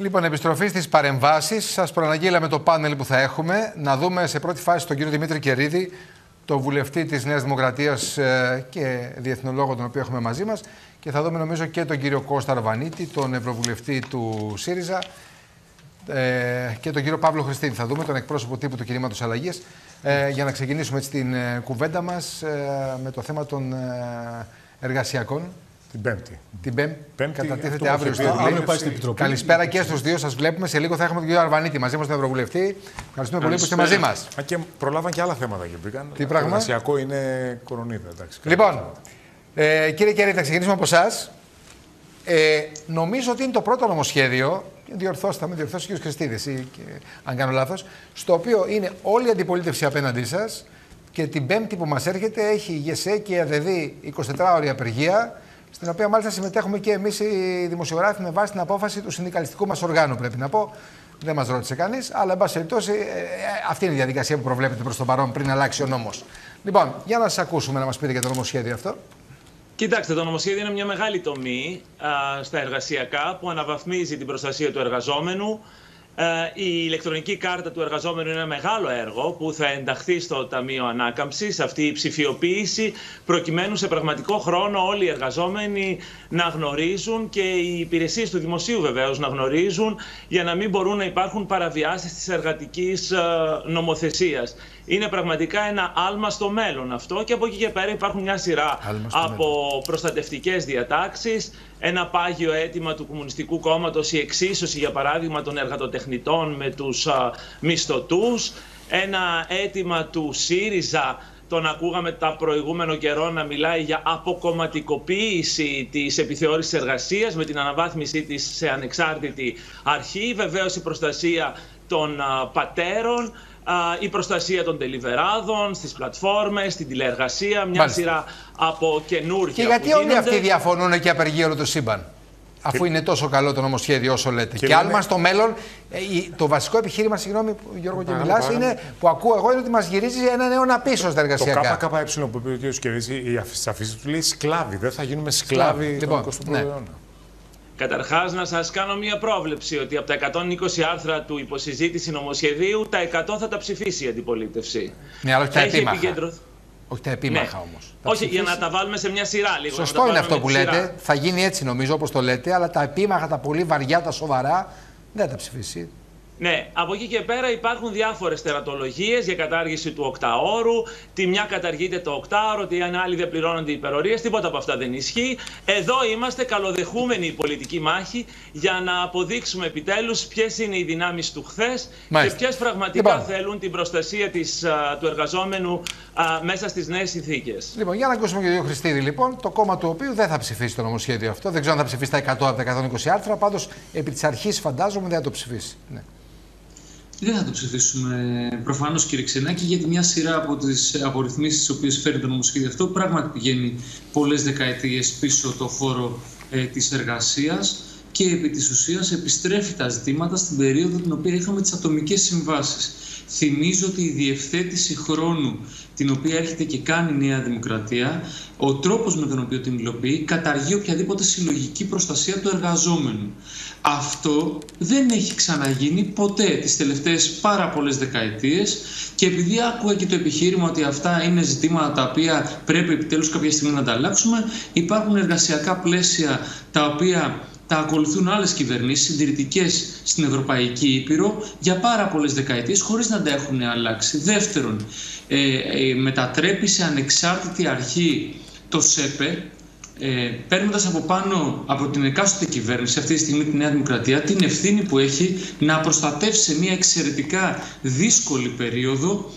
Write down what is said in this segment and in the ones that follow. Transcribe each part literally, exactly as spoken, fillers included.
Λοιπόν, επιστροφή στις παρεμβάσεις. Σας προαναγγείλαμε το πάνελ που θα έχουμε. Να δούμε σε πρώτη φάση τον κύριο Δημήτρη Καιρίδη, τον βουλευτή της Νέας Δημοκρατίας και διεθνολόγο, τον οποίο έχουμε μαζί μας. Και θα δούμε, νομίζω, και τον κύριο Κώστα Αρβανίτη, τον ευρωβουλευτή του ΣΥΡΙΖΑ, και τον κύριο Παύλο Χριστίνη. Θα δούμε τον εκπρόσωπο τύπου του κινήματος Αλλαγής. Για να ξεκινήσουμε έτσι την κουβέντα μας με το θέμα των εργασιακών. Την Πέμπτη. Την πέμ... Πέμπτη. Κατατίθεται αύριο στη Βουλή. Καλησπέρα και στους δύο. Σας βλέπουμε. Σε λίγο θα έχουμε τον κύριο Αρβανίτη μαζί μας, τον ευρωβουλευτή. Ευχαριστούμε πολύ που είστε μαζί μας. Α, και προλάβαν και άλλα θέματα και μπήκαν. Τι πράγμα. Εργασιακό είναι κορονίδα. Εντάξει, λοιπόν, ε, κύριε Καιρίδη, θα ξεκινήσουμε από εσάς. Ε, νομίζω ότι είναι το πρώτο νομοσχέδιο. Διορθώστε με, διορθώσει ο κ. Χριστίδης, ή, και, αν κάνω λάθος. Στο οποίο είναι όλη η αντιπολίτευση απέναντί σας και την Πέμπτη που μας έρχεται έχει ΓΕΣΕ και ΑΔΔ εικοσιτετράωρη απεργία. Στην οποία μάλιστα συμμετέχουμε και εμείς οι δημοσιογράφοι με βάση την απόφαση του συνδικαλιστικού μας οργάνου, πρέπει να πω. Δεν μας ρώτησε κανείς, αλλά εν πάση περιπτώσει αυτή είναι η διαδικασία που προβλέπεται προς τον παρόν πριν αλλάξει ο νόμος. Λοιπόν, για να σας ακούσουμε να μας πείτε για το νομοσχέδιο αυτό. Κοιτάξτε, το νομοσχέδιο είναι μια μεγάλη τομή α, στα εργασιακά που αναβαθμίζει την προστασία του εργαζόμενου. Α, η ηλεκτρονική κάρτα του εργαζόμενου είναι ένα μεγάλο έργο που θα ενταχθεί στο Ταμείο Ανάκαμψης, αυτή η ψηφιοποίηση, προκειμένου σε πραγματικό χρόνο όλοι οι εργαζόμενοι να γνωρίζουν και οι υπηρεσίες του δημοσίου βεβαίως να γνωρίζουν, για να μην μπορούν να υπάρχουν παραβιάσεις της εργατικής νομοθεσίας. Είναι πραγματικά ένα άλμα στο μέλλον αυτό και από εκεί και πέρα υπάρχουν μια σειρά από μέλλον. προστατευτικές διατάξεις, ένα πάγιο αίτημα του Κομμουνιστικού Κόμματος, η εξίσωση για παράδειγμα των εργατοτεχνητών με τους α, μισθωτούς, ένα αίτημα του ΣΥΡΙΖΑ, τον ακούγαμε τα προηγούμενο καιρό να μιλάει για αποκομματικοποίηση της επιθεώρησης εργασίας με την αναβάθμιση της σε ανεξάρτητη αρχή, βεβαίως η προστασία των α, πατέρων, η προστασία των τελιβεράδων, στις πλατφόρμες, στην τηλεεργασία, μια Μάλιστα. σειρά από καινούργια. Και γιατί όλοι γίνονται... αυτοί διαφωνούν και απεργία το σύμπαν, αφού ε... είναι τόσο καλό το νομοσχέδιο όσο λέτε. Και, και λέμε... άλμα στο μέλλον, το βασικό επιχείρημα, συγγνώμη Γιώργο και μιλάς, είναι, που ακούω εγώ, είναι ότι μας γυρίζει έναν αιώνα πίσω στα εργασιακά. Το ΚΚΕ που είπε ο κ. Καιρίδη, στις αφήσεις του λέει σκλάβοι, δεν θα γίνουμε σκλάβοι τον εικοστό πρώτο αιώνα. Καταρχάς, να σας κάνω μία πρόβλεψη ότι από τα εκατόν είκοσι άρθρα του υποσυζήτηση νομοσχεδίου, τα εκατό θα τα ψηφίσει η αντιπολίτευση. Ναι, αλλά όχι τα επίμαχα. Επικεντρωθ... Όχι τα επίμαχα ναι. όμως. Τα όχι, ψηφίσει... για να τα βάλουμε σε μια σειρά λίγο. Σωστό είναι αυτό που λέτε. Σειρά. Θα γίνει έτσι νομίζω όπως το λέτε, αλλά τα επίμαχα, τα πολύ βαριά, τα σοβαρά, δεν τα ψηφίσει. Ναι, από εκεί και πέρα υπάρχουν διάφορες τερατολογίες για κατάργηση του οκταώρου. Τη μια καταργείται το οκτάωρο, τη άλλη δεν πληρώνονται οι υπερορίες. Τίποτα από αυτά δεν ισχύει. Εδώ είμαστε καλοδεχούμενοι η πολιτική μάχη για να αποδείξουμε επιτέλους ποιες είναι οι δυνάμεις του χθες και ποιες πραγματικά λοιπόν. θέλουν την προστασία της, α, του εργαζόμενου α, μέσα στις νέες συνθήκες. Λοιπόν, για να ακούσουμε και τον Χριστίδη, λοιπόν, το κόμμα του οποίου δεν θα ψηφίσει το νομοσχέδιο αυτό. Δεν ξέρω αν θα ψηφίσει τα εκατό από τα εκατόν είκοσι άρθρα. Πάντως, επί της αρχής φαντάζομαι δεν θα το ψηφίσει. Ναι. Δεν θα το ψηφίσουμε προφανώς, κύριε Ξενάκη, γιατί μια σειρά από τις απορριθμίσεις τις οποίες φέρει το νομοσχέδιο αυτό πράγματι πηγαίνει πολλές δεκαετίες πίσω το χώρο ε, της εργασίας και επί της ουσίας επιστρέφει τα ζητήματα στην περίοδο την οποία είχαμε τις ατομικές συμβάσεις. Θυμίζω ότι η διευθέτηση χρόνου την οποία έρχεται και κάνει η Νέα Δημοκρατία, ο τρόπος με τον οποίο την υλοποιεί, καταργεί οποιαδήποτε συλλογική προστασία του εργαζόμενου. Αυτό δεν έχει ξαναγίνει ποτέ τις τελευταίες πάρα πολλές δεκαετίες και επειδή άκουγα και το επιχείρημα ότι αυτά είναι ζητήματα τα οποία πρέπει επιτέλους κάποια στιγμή να τα αλλάξουμε, υπάρχουν εργασιακά πλαίσια τα οποία... τα ακολουθούν άλλες κυβερνήσεις συντηρητικές στην Ευρωπαϊκή Ήπειρο για πάρα πολλές δεκαετίες χωρίς να τα έχουν αλλάξει. Δεύτερον, ε, ε, μετατρέπει σε ανεξάρτητη αρχή το ΣΕΠΕ, ε, παίρνοντας από πάνω από την εκάστοτε κυβέρνηση, αυτή τη στιγμή τη Νέα Δημοκρατία, την ευθύνη που έχει να προστατεύσει σε μια εξαιρετικά δύσκολη περίοδο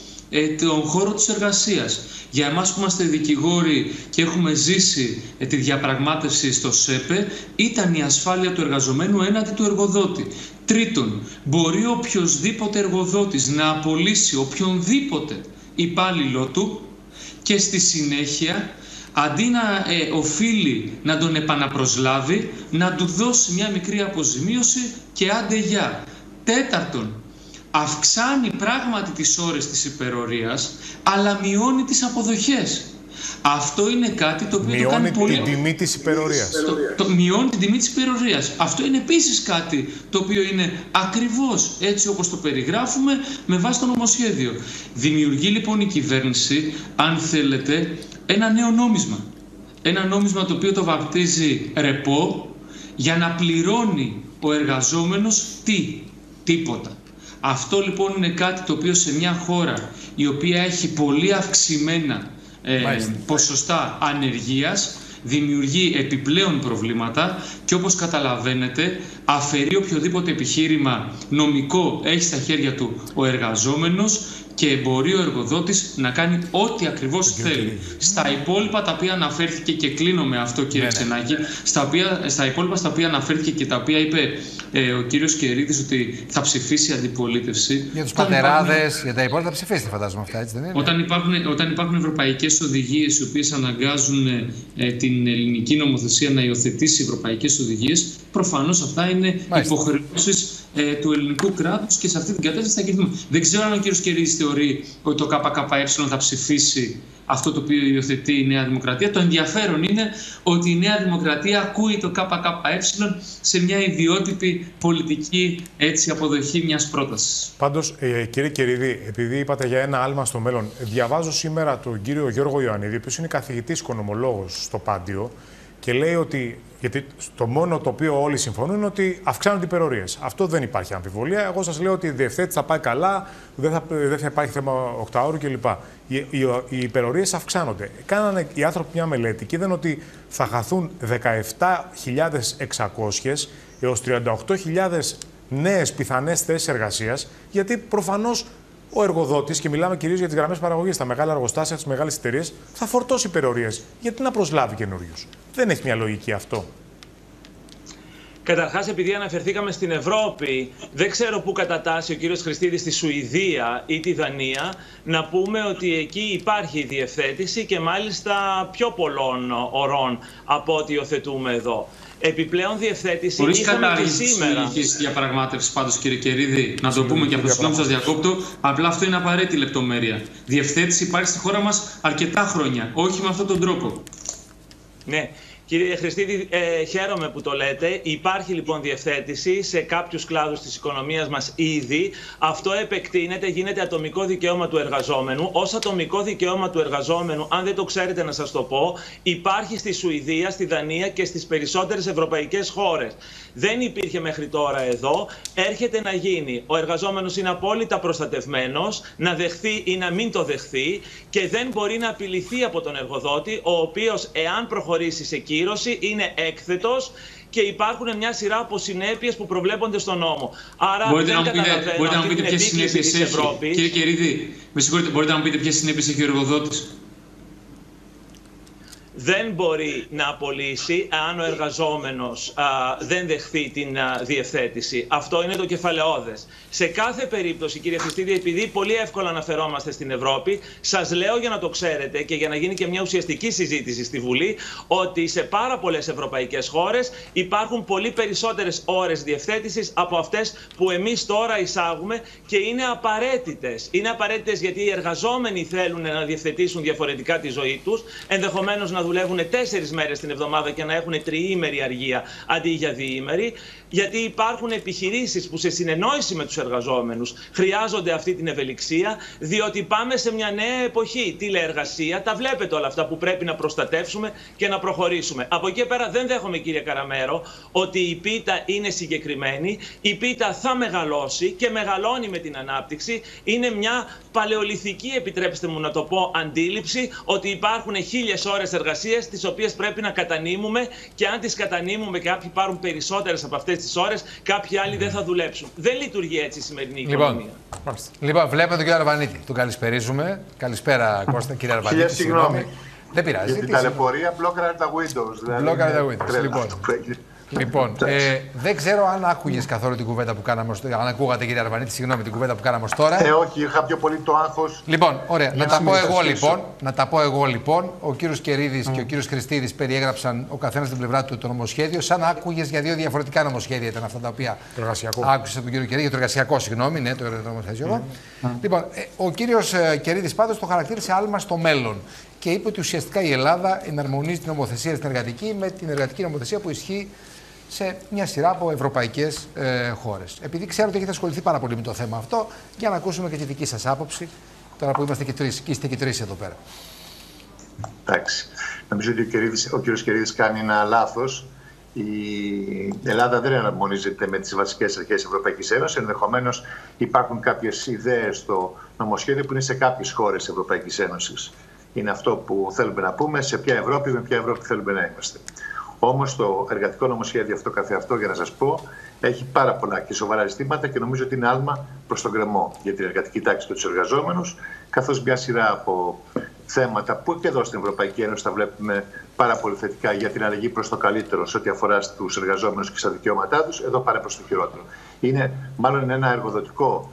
τον χώρο της εργασίας. Για εμάς που είμαστε δικηγόροι και έχουμε ζήσει τη διαπραγμάτευση στο ΣΕΠΕ, ήταν η ασφάλεια του εργαζομένου έναντι του εργοδότη. Τρίτον, μπορεί οποιοδήποτε εργοδότης να απολύσει οποιονδήποτε υπάλληλο του και στη συνέχεια, αντί να ε, οφείλει να τον επαναπροσλάβει, να του δώσει μια μικρή αποζημίωση και άντε γεια. Τέταρτον, αυξάνει πράγματι τις ώρες της υπερορίας, αλλά μειώνει τις αποδοχές. Αυτό είναι κάτι το οποίο μειώνει το κάνει πολύ... Μειώνει την τιμή της υπερορίας. Το, το, μειώνει την τιμή της υπερορίας. Αυτό είναι επίσης κάτι το οποίο είναι ακριβώς έτσι όπως το περιγράφουμε με βάση το νομοσχέδιο. Δημιουργεί λοιπόν η κυβέρνηση, αν θέλετε, ένα νέο νόμισμα. Ένα νόμισμα το οποίο το βαπτίζει ρεπό, για να πληρώνει ο εργαζόμενος τι, τίποτα. Αυτό λοιπόν είναι κάτι το οποίο σε μια χώρα η οποία έχει πολύ αυξημένα ε, ποσοστά ανεργίας δημιουργεί επιπλέον προβλήματα και όπως καταλαβαίνετε αφαιρεί οποιοδήποτε επιχείρημα νομικό έχει στα χέρια του ο εργαζόμενος και μπορεί ο εργοδότης να κάνει ό,τι ακριβώς θέλει. Στα υπόλοιπα τα οποία αναφέρθηκε, και κλείνω με αυτό κύριε Ξενάκη, στα, οποία, στα υπόλοιπα στα οποία αναφέρθηκε και τα οποία είπε ε, ο κύριος Καιρίδης ότι θα ψηφίσει αντιπολίτευση. Για τους πατεράδες, υπάρχουν... για τα υπόλοιπα θα ψηφίσετε φαντάζομαι αυτά, έτσι δεν είναι. Όταν υπάρχουν, όταν υπάρχουν ευρωπαϊκές οδηγίες οι οποίες αναγκάζουν ε, την ελληνική νομοθεσία να υιοθετήσει ευρωπαϊκές οδηγίες, προφανώς αυτά είναι υποχρεώσεις ε, του ελληνικού κράτους και σε αυτή την κατάσταση θα κινηθούμε. Δεν ξέρω αν ο κύριος Καιρίδης θεωρεί ότι το ΚΚΕ θα ψηφίσει αυτό το οποίο υιοθετεί η Νέα Δημοκρατία. Το ενδιαφέρον είναι ότι η Νέα Δημοκρατία ακούει το ΚΚΕ σε μια ιδιότυπη πολιτική έτσι, αποδοχή μιας πρότασης. Πάντως, ε, κύριε Καιρίδη, επειδή είπατε για ένα άλμα στο μέλλον, διαβάζω σήμερα τον κύριο Γιώργο Ιωαννίδη, ο οποίος είναι καθηγητής οικονομολόγος στο Πάντιο, και λέει ότι, γιατί το μόνο το οποίο όλοι συμφωνούν είναι ότι αυξάνονται οι υπερορίες. Αυτό δεν υπάρχει αμφιβολία. Εγώ σας λέω ότι η διευθέτηση θα πάει καλά, δεν θα, δεν θα υπάρχει θέμα οκτάωρου κλπ. Οι, οι, οι υπερορίες αυξάνονται. Κάνανε οι άνθρωποι μια μελέτη και είδαν ότι θα χαθούν δεκαεπτά χιλιάδες εξακόσιες έως τριάντα οκτώ χιλιάδες νέες πιθανές θέσεις εργασίας, γιατί προφανώς ο εργοδότης, και μιλάμε κυρίως για τις γραμμές παραγωγής, τα μεγάλα εργοστάσια, τις μεγάλες εταιρείες, θα φορτώσει υπερορίες. Γιατί να προσλάβει καινούριους? Δεν έχει μια λογική αυτό. Καταρχάς, επειδή αναφερθήκαμε στην Ευρώπη, δεν ξέρω πού κατατάσσει ο κύριος Χριστίδης, στη Σουηδία ή τη Δανία, να πούμε ότι εκεί υπάρχει η διευθέτηση και μάλιστα πιο πολλών ωρών από ό,τι υιοθετούμε εδώ. Επιπλέον διευθέτηση είχαμε και σήμερα. Χωρίς κατάληψη διαπραγμάτευση πάντως κύριε Καιρίδη, να το πούμε και από το συγγνώμη σας διακόπτω, απλά αυτό είναι απαραίτητη λεπτομέρεια. Διευθέτηση υπάρχει στη χώρα μας αρκετά χρόνια, όχι με αυτόν τον τρόπο. Ναι. Κύριε Χριστίδη, ε, χαίρομαι που το λέτε. Υπάρχει λοιπόν διευθέτηση σε κάποιους κλάδους της οικονομίας μας ήδη. Αυτό επεκτείνεται, γίνεται ατομικό δικαίωμα του εργαζόμενου. Ως ατομικό δικαίωμα του εργαζόμενου, αν δεν το ξέρετε να σας το πω, υπάρχει στη Σουηδία, στη Δανία και στις περισσότερες ευρωπαϊκές χώρες. Δεν υπήρχε μέχρι τώρα εδώ. Έρχεται να γίνει. Ο εργαζόμενος είναι απόλυτα προστατευμένος, να δεχθεί ή να μην το δεχθεί και δεν μπορεί να απειληθεί από τον εργοδότη, ο οποίος, εάν προχωρήσει σε κύρωση, είναι έκθετος και υπάρχουν μια σειρά από συνέπειες που προβλέπονται στον νόμο. Άρα μπορείτε δεν να καταλαβαίνω μπορείτε να πείτε ποιες συνέπειες έχει. Ευρώπης. Κύριε Καιρίδη, με συγχωρείτε, μπορείτε να μου πείτε ποιες συνέπειες έχει ο εργοδότης? Δεν μπορεί να απολύσει αν ο εργαζόμενος α, δεν δεχθεί την α, διευθέτηση. Αυτό είναι το κεφαλαιόδες. Σε κάθε περίπτωση, κύριε Χριστίδη, επειδή πολύ εύκολα αναφερόμαστε στην Ευρώπη, σας λέω για να το ξέρετε και για να γίνει και μια ουσιαστική συζήτηση στη Βουλή, ότι σε πάρα πολλές ευρωπαϊκές χώρες υπάρχουν πολύ περισσότερες ώρες διευθέτησης από αυτές που εμείς τώρα εισάγουμε και είναι απαραίτητες. Είναι απαραίτητες γιατί οι εργαζόμενοι θέλουν να διευθετήσουν διαφορετικά τη ζωή τους, ενδεχομένως να δουλεύουν τέσσερις μέρες την εβδομάδα και να έχουν τριήμερη αργία αντί για διήμερη, γιατί υπάρχουν επιχειρήσεις που σε συνεννόηση με τους εργαζόμενους χρειάζονται αυτή την ευελιξία, διότι πάμε σε μια νέα εποχή. Τηλεεργασία, τα βλέπετε όλα αυτά που πρέπει να προστατεύσουμε και να προχωρήσουμε. Από εκεί πέρα δεν δέχομαι, κύριε Καραμέρο, ότι η πίτα είναι συγκεκριμένη. Η πίτα θα μεγαλώσει και μεγαλώνει με την ανάπτυξη. Είναι μια παλαιολιθική, επιτρέψτε μου να το πω, αντίληψη ότι υπάρχουν χίλιες ώρες εργασίας τις οποίες πρέπει να κατανείμουμε και αν τις κατανείμουμε, κάποιοι πάρουν περισσότερες από αυτές τις ώρες, κάποιοι άλλοι δεν θα δουλέψουν. Δεν λειτουργεί έτσι η σημερινή οικονομία. Λοιπόν, λοιπόν βλέπουμε τον κύριο Αρβανίτη. Τον καλησπέριζουμε. Καλησπέρα, Κώστα, κύριε Αρβανίτη. Συγγνώμη. Δεν πειράζει. Για την ταλαιπωρία, blocker τα Windows. Blocker τα Windows. Λοιπόν, λοιπόν ε, δεν ξέρω αν άκουγες καθόλου την κουβέντα που κάναμε. Αν ακούγατε, κύριε Αρβανίτη, συγγνώμη, την κουβέντα που κάναμε τώρα. Ε, όχι, είχα πιο πολύ το άγχος. Λοιπόν, ωραία. Να τα, πω εγώ, λοιπόν, να τα πω εγώ λοιπόν. Ο κύριος Καιρίδης mm. και ο κύριος Χριστίδης περιέγραψαν ο καθένας την πλευρά του το νομοσχέδιο. Σαν να άκουγες για δύο διαφορετικά νομοσχέδια ήταν αυτά τα οποία άκουσες από τον κύριο Καιρίδη. Για το εργασιακό, συγγνώμη, ναι, το νομοσχέδιο. Mm. Λοιπόν, ε, ο κύριος Καιρίδης πάντως το χαρακτήρισε άλμα στο μέλλον. και είπε ότι ουσιαστικά η Ελλάδα εναρμονίζει την νομοθεσία στην εργατική με την εργατική νομοθεσία που ισχύει σε μια σειρά από ευρωπαϊκές ε, χώρες. Επειδή ξέρω ότι έχετε ασχοληθεί πάρα πολύ με το θέμα αυτό, για να ακούσουμε και τη δική σας άποψη, τώρα που είμαστε και τρεις, και είστε και τρεις εδώ πέρα. Εντάξει. Νομίζω ότι ο, Καιρίδης, ο κύριος Καιρίδης κάνει ένα λάθος. Η Ελλάδα δεν εναρμονίζεται με τις βασικές αρχές Ευρωπαϊκής Ένωσης. Ενδεχομένως υπάρχουν κάποιες ιδέες στο νομοσχέδιο που είναι σε κάποιες χώρες Ευρωπαϊκής Ένωσης. Είναι αυτό που θέλουμε να πούμε, σε ποια Ευρώπη, με ποια Ευρώπη θέλουμε να είμαστε. Όμως το εργατικό νομοσχέδιο αυτό καθεαυτό, για να σας πω, έχει πάρα πολλά και σοβαρά ζητήματα και νομίζω ότι είναι άλμα προς τον γκρεμό για την εργατική τάξη και τους εργαζόμενους, καθώς μια σειρά από θέματα που και εδώ στην Ευρωπαϊκή Ένωση τα βλέπουμε πάρα πολύ θετικά για την αλλαγή προς το καλύτερο σε ό,τι αφορά στους εργαζόμενους και στα δικαιώματά τους, εδώ πάρα προς το χειρότερο. Είναι μάλλον ένα εργοδοτικό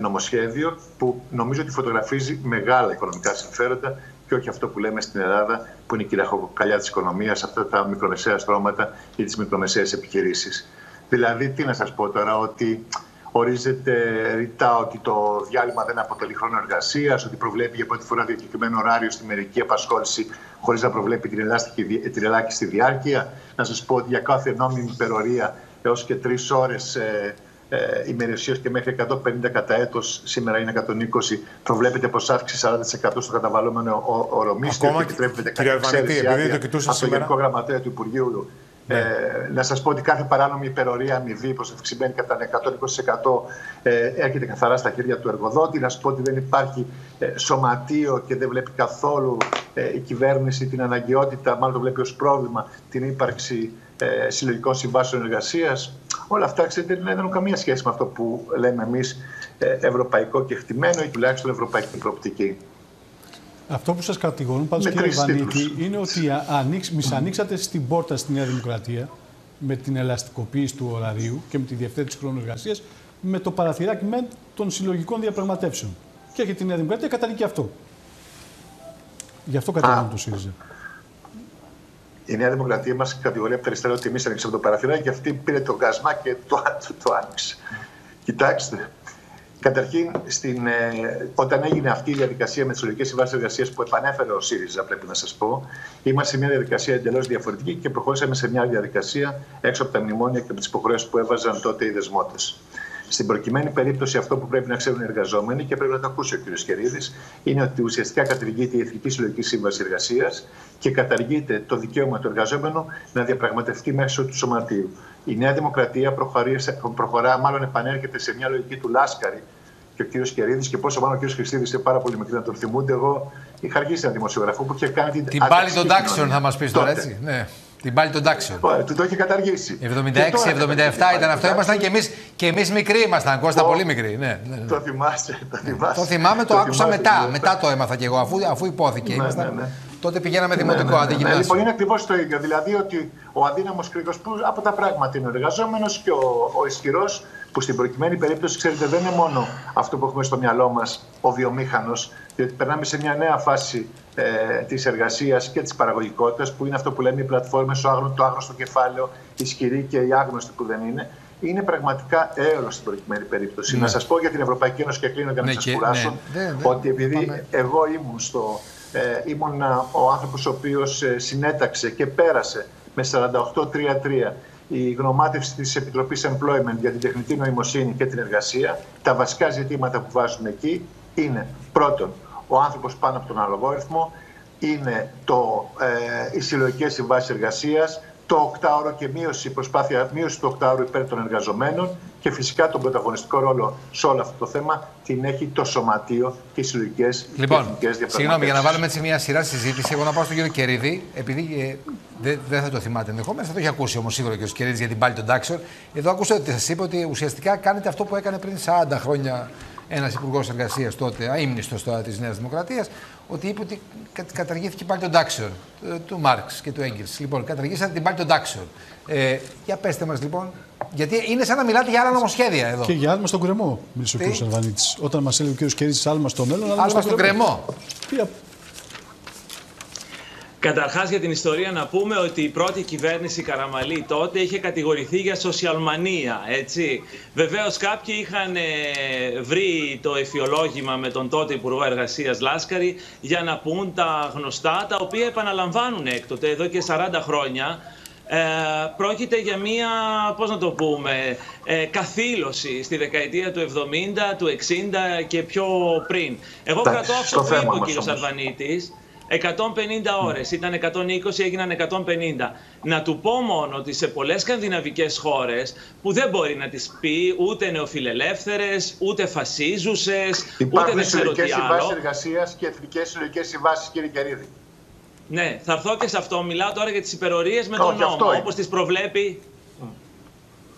νομοσχέδιο που νομίζω ότι φωτογραφίζει μεγάλα οικονομικά συμφέροντα και όχι αυτό που λέμε στην Ελλάδα, που είναι η κυραχοκοκαλιά της οικονομίας, αυτά τα μικρομεσαία στρώματα ή τις μικρομεσαίες επιχειρήσεις. Δηλαδή, τι να σας πω τώρα, ότι ορίζεται ρητά ότι το διάλειμμα δεν αποτελεί χρόνο εργασίας, ότι προβλέπει για πρώτη φορά διακεκριμένο ωράριο στη μερική απασχόληση, χωρίς να προβλέπει την, ελάχιστη, την ελάχιστη διάρκεια. Να σας πω ότι για κάθε νόμιμη υπερορία έως και τρεις ώρες ε, ε, ημερησίας και μέχρι εκατόν πενήντα κατά έτος, σήμερα είναι εκατόν είκοσι, προβλέπεται πως αύξηση σαράντα τοις εκατό στο καταβαλλόμενο ορομίσθιο. Ακόμα και επιτρέπεται κατά εξαίρεση άδεια από το Γενικό Γραμματέα του Υπουργείου. Ναι. Ε, να σας πω ότι κάθε παράνομη υπερορία αμοιβή προσευξημένη κατά εκατόν είκοσι τοις εκατό ε, έρχεται καθαρά στα χέρια του εργοδότη. Να σας πω ότι δεν υπάρχει ε, σωματείο και δεν βλέπει καθόλου ε, η κυβέρνηση την αναγκαιότητα, μάλλον το βλέπει ως πρόβλημα, την ύπαρξη ε, συλλογικών συμβάσεων εργασίας. Όλα αυτά, ξέρετε, δεν έχουν καμία σχέση με αυτό που λέμε εμείς ε, ευρωπαϊκό κεκτημένο ή τουλάχιστον ευρωπαϊκή προοπτική. Αυτό που σας κατηγορούν πάντως, κύριε Αρβανίτη, είναι ότι μισανοίξατε στην πόρτα στη Νέα Δημοκρατία με την ελαστικοποίηση του ωραρίου και με τη διευθέτηση χρόνου εργασίας, με το παραθυράκι μεν των συλλογικών διαπραγματεύσεων. Και έρχεται η Νέα Δημοκρατία και κατανίκει αυτό. Γι' αυτό κατηγορούν το ΣΥΡΙΖΑ. Η Νέα Δημοκρατία μας κατηγορεί από τα αριστερά ότι εμείς ανοίξαμε το παραθυράκι και αυτή πήρε το γκασμά και το, το, το άνοιξε. Κοιτάξτε. Καταρχήν, στην, ε, όταν έγινε αυτή η διαδικασία με τις συλλογικές συμβάσεις εργασίας που επανέφερε ο ΣΥΡΙΖΑ, πρέπει να σας πω, είμαστε σε μια διαδικασία εντελώς διαφορετική και προχώρησαμε σε μια διαδικασία έξω από τα μνημόνια και από τις υποχρεώσεις που έβαζαν τότε οι δεσμότες. Στην προκειμένη περίπτωση, αυτό που πρέπει να ξέρουν οι εργαζόμενοι και πρέπει να το ακούσει ο κ. Καιρίδης, είναι ότι ουσιαστικά καταργείται η Εθνική Συλλογική Σύμβαση Εργασίας και καταργείται το δικαίωμα του εργαζόμενου να διαπραγματευτεί μέσω του σωματείου. Η Νέα Δημοκρατία προχωρά, μάλλον επανέρχεται σε μια λογική του Λάσκαρη και ο κ. Καιρίδης, και πόσο μάλλον ο κ. Χριστίνης είναι πάρα πολύ μικρή να τον θυμούνται. Εγώ είχα αρχίσει ένα δημοσιογραφό που είχε κάνει την. Την πάλη των τάξεων, θα μας πεις τώρα, έτσι. Ναι. Την πάλη των τάξεων. Ωραία, του το είχε καταργήσει. εβδομήντα έξι εβδομήντα επτά ήταν αυτό. Ήμασταν και εμείς και εμείς μικροί ήμασταν, Κώστα, πολύ μικροί. Ναι, ναι, ναι. Το θυμάσαι, το θυμάσαι. Το θυμάμαι, το, το άκουσα θυμάσαι, μετά. Θυμάσαι. Μετά το έμαθα κι εγώ, αφού, αφού υπόθηκε. Ναι, ήμασταν, ναι, ναι. Τότε πηγαίναμε ναι, δημοτικό, ναι, ναι, ναι, αντιγυμνάσιο. Ναι, λοιπόν, είναι ακριβώς το ίδιο. Δηλαδή ότι ο αδύναμος κρίκος που από τα πράγματα είναι ο εργαζόμενος και ο, ο ισχυρός, που στην προκειμένη περίπτωση, ξέρετε, δεν είναι μόνο αυτό που έχουμε στο μυαλό μας, ο βιομήχανος, διότι περνάμε σε μια νέα φάση ε, της εργασίας και της παραγωγικότητας, που είναι αυτό που λένε οι πλατφόρμες, το άγνωστο κεφάλαιο, ισχυρή και η άγνωστη που δεν είναι. Είναι πραγματικά έολο στην προκειμένη περίπτωση. Ναι. Να σας πω για την Ευρωπαϊκή Ένωση και κλείνω για να ναι, σας κουράσω, ναι, ναι, ότι επειδή πάμε. εγώ ήμουν στο, ε, ήμουν ο άνθρωπος ο οποίος συνέταξε και πέρασε με σαράντα οκτώ τριάντα τρία η γνωμάτευση της Επιτροπής Employment για την τεχνητή νοημοσύνη και την εργασία, τα βασικά ζητήματα που βάζουν εκεί είναι, πρώτον, ο άνθρωπος πάνω από τον αλγόριθμο, είναι το, ε, οι συλλογικές συμβάσεις εργασίας, το οκτάωρο και μείωση, προσπάθεια μείωση του οκτάωρου υπέρ των εργαζομένων και φυσικά τον πρωταγωνιστικό ρόλο σε όλο αυτό το θέμα την έχει το σωματείο και οι συλλογικές λοιπόν, διαπραγματεύσεις. Συγγνώμη, για να βάλουμε έτσι μια σειρά συζήτηση, εγώ να πάω στον κύριο Καιρίδη, επειδή ε, δεν δε θα το θυμάται ενδεχομένως, θα το έχει ακούσει όμως σίγουρα ο κύριος Καιρίδης για την πάλη των τάξεων. Εδώ άκουσα ότι σας είπα ότι ουσιαστικά κάνετε αυτό που έκανε πριν σαράντα χρόνια ένας υπουργός εργασίας τότε, αείμνηστος τώρα της Νέας Δημοκρατίας, ότι είπε ότι καταργήθηκε η πάλη των τάξεων του Μάρξ και του Έγκελς. Λοιπόν, καταργήσατε την πάλη των τάξεων. Ε, για πέστε μας λοιπόν, γιατί είναι σαν να μιλάτε για άλλα νομοσχέδια εδώ. Και για άλμα στον κρεμό, μίλησε ο κ. Αρβανίτης. Όταν μας έλεγε ο κ. Καιρίδης, άλμα στο μέλλον, άλμα, άλμα στον κρεμό. Καταρχάς για την ιστορία να πούμε ότι η πρώτη κυβέρνηση Καραμαλή τότε είχε κατηγορηθεί για σοσιαλμανία, έτσι. Βεβαίως κάποιοι είχαν βρει το εφιολόγημα με τον τότε Υπουργό Εργασίας Λάσκαρη για να πούν τα γνωστά, τα οποία επαναλαμβάνουν έκτοτε εδώ και σαράντα χρόνια. Ε, πρόκειται για μία, πώς να το πούμε, ε, καθήλωση στη δεκαετία του εβδομήντα, του εξήντα και πιο πριν. Εγώ κρατώ αυτό που είπε ο κύριος Αρβανίτης. εκατόν πενήντα ώρες, ήταν εκατόν είκοσι, έγιναν εκατόν πενήντα. Να του πω μόνο ότι σε πολλές σκανδιναβικές χώρες που δεν μπορεί να τις πει ούτε νεοφιλελεύθερες, ούτε φασίζουσες, υπάρχουν ούτε δεν τι άλλο. Εργασίας και εθνικές συλλογικές συμβάσεις, κύριε Καιρίδη. Ναι, θα έρθω και σε αυτό. Μιλάω τώρα για τις υπερορίες με τον νόμο, όπως τις προβλέπει...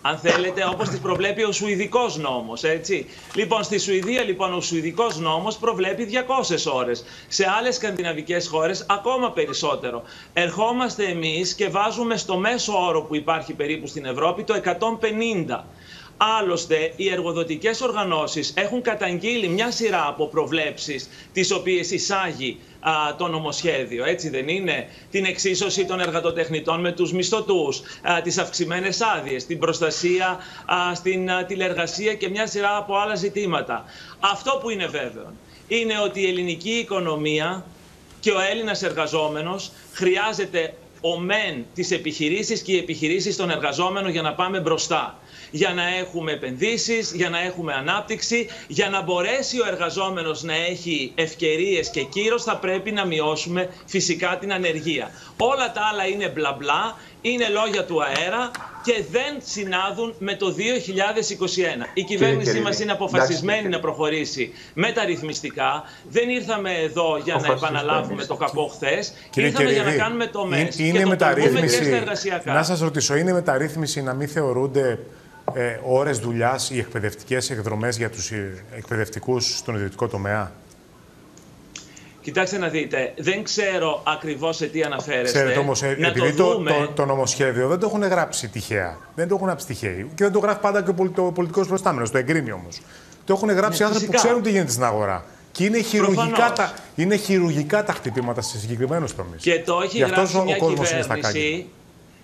αν θέλετε, όπως τις προβλέπει ο Σουηδικός νόμος, έτσι. Λοιπόν, στη Σουηδία, λοιπόν, ο Σουηδικός νόμος προβλέπει διακόσιες ώρες. Σε άλλες σκανδιναβικές χώρες, ακόμα περισσότερο. Ερχόμαστε εμείς και βάζουμε στο μέσο όρο που υπάρχει περίπου στην Ευρώπη το εκατόν πενήντα. Άλλωστε, οι εργοδοτικές οργανώσεις έχουν καταγγείλει μια σειρά από προβλέψεις τις οποίες εισάγει α, το νομοσχέδιο, έτσι δεν είναι? Την εξίσωση των εργατοτεχνητών με τους μισθωτούς, α, τις αυξημένες άδειες, την προστασία α, στην α, τηλεργασία και μια σειρά από άλλα ζητήματα. Αυτό που είναι βέβαιο είναι ότι η ελληνική οικονομία και ο Έλληνας εργαζόμενος χρειάζεται ο μεν τις επιχειρήσεις και οι επιχειρήσεις των εργαζόμενων για να πάμε μπροστά. Για να έχουμε επενδύσεις, για να έχουμε ανάπτυξη, για να μπορέσει ο εργαζόμενος να έχει ευκαιρίες και κύρος, θα πρέπει να μειώσουμε φυσικά την ανεργία. Όλα τα άλλα είναι μπλα μπλα, είναι λόγια του αέρα και δεν συνάδουν με το δύο χιλιάδες είκοσι ένα. Η κυβέρνησή μας είναι αποφασισμένη Κύριε. να προχωρήσει μεταρρυθμιστικά. Δεν ήρθαμε εδώ για να επαναλάβουμε το κακό χθες. Ήρθαμε Κύριε. για να κάνουμε το ΜΕΣ είναι, είναι και το προβούμε και στα εργασιακά. Να σας ρωτήσω, είναι μεταρρύθμιση να μην θεωρούνται Ε, ώρες δουλειάς οι εκπαιδευτικές εκδρομές για τους εκπαιδευτικούς στον ιδιωτικό τομέα? Κοιτάξτε να δείτε, δεν ξέρω ακριβώς σε τι αναφέρεστε. Ξέρετε όμως, ε, επειδή το, δούμε... το, το, το νομοσχέδιο δεν το έχουν γράψει τυχαία. Δεν το έχουν γράψει τυχαίοι. Και δεν το γράφει πάντα και ο πολι, πολιτικός προστάμενος, το εγκρίνει όμως. Το έχουν γράψει ναι, άνθρωποι που ξέρουν τι γίνεται στην αγορά. Και είναι χειρουργικά, τα, είναι χειρουργικά τα χτυπήματα σε συγκεκριμένους τομείς. Και το έχει γι' αυτό ο κόσμος είναι στα κάγκελα.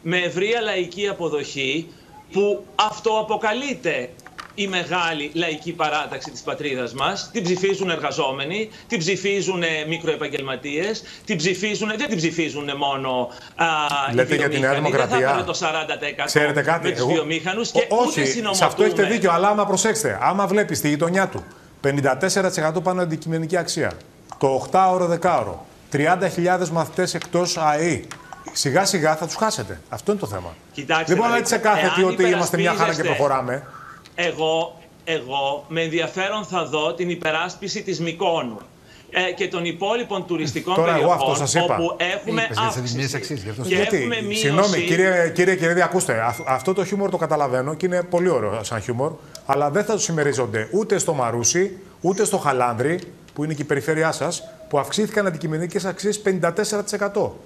Με ευρεία λαϊκή αποδοχή, που αυτοαποκαλείται η μεγάλη λαϊκή παράταξη της πατρίδας μας. Την ψηφίζουν εργαζόμενοι, την ψηφίζουν μικροεπαγγελματίες, την ψηφίζουν, δεν την ψηφίζουν μόνο α, λέτε, οι βιομήχανοι. Για τη Νέα Δημοκρατία, το σαράντα τοις εκατό ξέρετε κάτι, με τους βιομήχανους και όχι, ούτε συνομωτούμε. Σε αυτό έχετε δίκιο, αλλά άμα προσέξτε, άμα βλέπεις τη γειτονιά του, πενήντα τέσσερα τοις εκατό πάνω αντικειμενική αξία, το οκτάωρο δεκάωρο, τριάντα χιλιάδες μαθητές εκτός ΑΕΗ. Σιγά σιγά θα τους χάσετε. Αυτό είναι το θέμα. Κοιτάξτε, δεν μπορεί να λέτε σε κάθε ότι είμαστε μια χαρά και προχωράμε. Εγώ, εγώ με ενδιαφέρον θα δω την υπεράσπιση της Μικόνου ε, και των υπόλοιπων τουριστικών Τώρα περιοχών εγώ αυτό σας είπα. όπου έχουμε Είπες, αύξηση. Εξής, και Γιατί, έχουμε μείωση... Συγγνώμη, κύριε, κύριε Καιρίδη, ακούστε. Αυτό το χιούμορ το καταλαβαίνω και είναι πολύ ωραίο σαν χιούμορ, αλλά δεν θα το συμμερίζονται ούτε στο Μαρούσι, ούτε στο Χαλάνδρι, που είναι και η περιφέρειά σας, που αυξήθηκαν αντικειμενικές αξίες πενήντα τέσσερα τοις εκατό.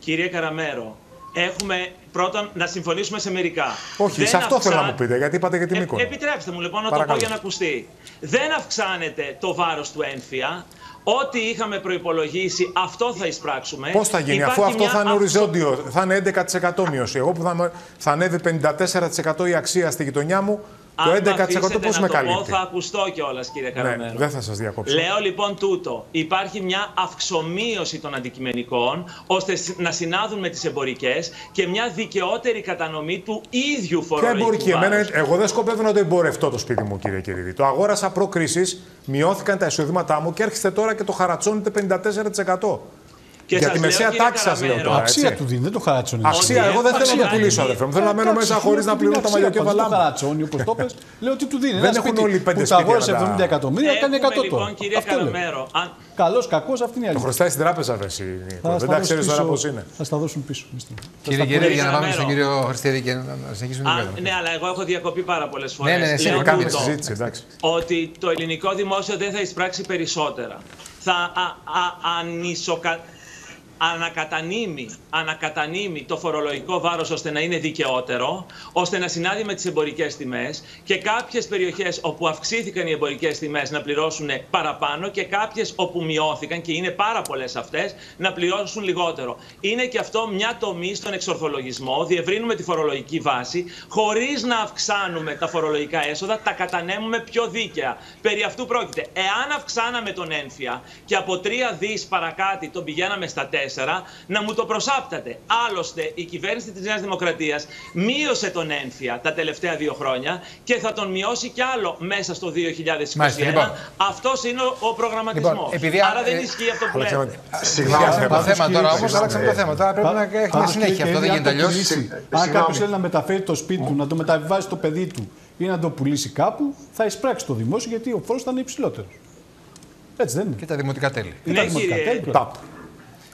Κύριε Καραμέρο, έχουμε πρώτον να συμφωνήσουμε σε μερικά. Όχι, δεν σε αυτό αυξάν... θέλω να μου πείτε, γιατί είπατε για τη Μύκονο. Ε, επιτρέψτε μου λοιπόν να Παρακαλώ. το πω για να ακουστεί. Δεν αυξάνεται το βάρος του ένφια. Ό,τι είχαμε προϋπολογίσει, αυτό θα εισπράξουμε. Πώς θα γίνει, Υπάρχει αφού αυτό μια... θα είναι οριζόντιο, θα είναι έντεκα τοις εκατό μείωση. Εγώ που θα, θα ανέβει πενήντα τέσσερα τοις εκατό η αξία στη γειτονιά μου, το έντεκα τοις εκατό πώς με καλύπτει? Αν θα ακουστώ κιόλας, κύριε Καραμέρο. Ναι, δεν θα σας διακόψω. Λέω λοιπόν τούτο. Υπάρχει μια αυξομοίωση των αντικειμενικών, ώστε να συνάδουν με τις εμπορικές και μια δικαιότερη κατανομή του ίδιου φορολογικού βάρους. Και εμπορική. Εγώ δεν σκοπεύω να το εμπορευτώ το σπίτι μου, κύριε Καιρίδη. Το αγόρασα προ-κρίσης, μειώθηκαν τα εισοδήματά μου και έρχεστε τώρα και το χαρατσώνετε πενήντα τέσσερα τοις εκατό. Και για τη μεσαία τάξη σας λέω τώρα. Αξία έτσι. του δίνει, δεν το χαράτσονι. Αξία, εγώ δεν θέλω να πουλήσω, αδερφέ μου. Θέλω να μένω μέσα χωρίς να πληρώνω τα μαλλιωτικά βαλά. Δεν το χαράτσονι, όπως το πες, λέω ότι του δίνει. Δεν έχουν όλοι πέντε σπίτια. Που τα αγόρασε εβδομήντα εκατομμύρια, έκανε εκατό τώρα. Αυτό λέω. Καλός, κακός, αυτή είναι η αλήθεια. Το χρωστάει στην τράπεζα, αδερφέ. Δεν τα ξέρεις τώρα πώς είναι. Θα στα δώσουν πίσω. Κύριε Καιρίδη, για να πάμε στον κύριο Χριστίδη και να συνεχίσουμε. Ναι, αλλά εγώ έχω διακοπεί πάρα πολλές φορές. Λέω ότι το ελληνικό δημόσιο δεν θα εισπράξει περισσότερα. Θα ανισοκατανεμηθεί. ανακατανείμει, ανακατανείμει το φορολογικό βάρος ώστε να είναι δικαιότερο, ώστε να συνάδει με τις εμπορικές τιμές και κάποιες περιοχές όπου αυξήθηκαν οι εμπορικές τιμές να πληρώσουν παραπάνω και κάποιες όπου μειώθηκαν, και είναι πάρα πολλές αυτές, να πληρώσουν λιγότερο. Είναι και αυτό μια τομή στον εξορθολογισμό. Διευρύνουμε τη φορολογική βάση χωρίς να αυξάνουμε τα φορολογικά έσοδα, τα κατανέμουμε πιο δίκαια. Περί αυτού πρόκειται. Εάν αυξάναμε τον ένφια και από τρία δισεκατομμύρια παρακάτι τον πηγαίναμε στα τέσσερα, να μου το προσάπτατε. Άλλωστε, η κυβέρνηση της Νέας Δημοκρατίας μείωσε τον ένφια τα τελευταία δύο χρόνια και θα τον μειώσει κι άλλο μέσα στο δύο χιλιάδες είκοσι ένα. Λοιπόν. Αυτός είναι ο προγραμματισμός. Λοιπόν, επειδή... Άρα δεν ισχύει αυτό που λέτε. Συγγνώμη, το θέμα τώρα όμως, αλλάξαμε το θέμα. Τώρα πρέπει να έχει μια συνέχεια. Αυτό δεν γίνεται αλλιώς. Αν κάποιος θέλει να μεταφέρει το σπίτι του, να το μεταβιβάζει στο παιδί του ή να το πουλήσει κάπου, θα εισπράξει το δημόσιο γιατί ο φόρος θα είναι υψηλότερος. Έτσι δεν είναι? Και τα δημοτικά τέλη. Και ναι, τα δημοτικά κύριε... τέλη. Τάπ.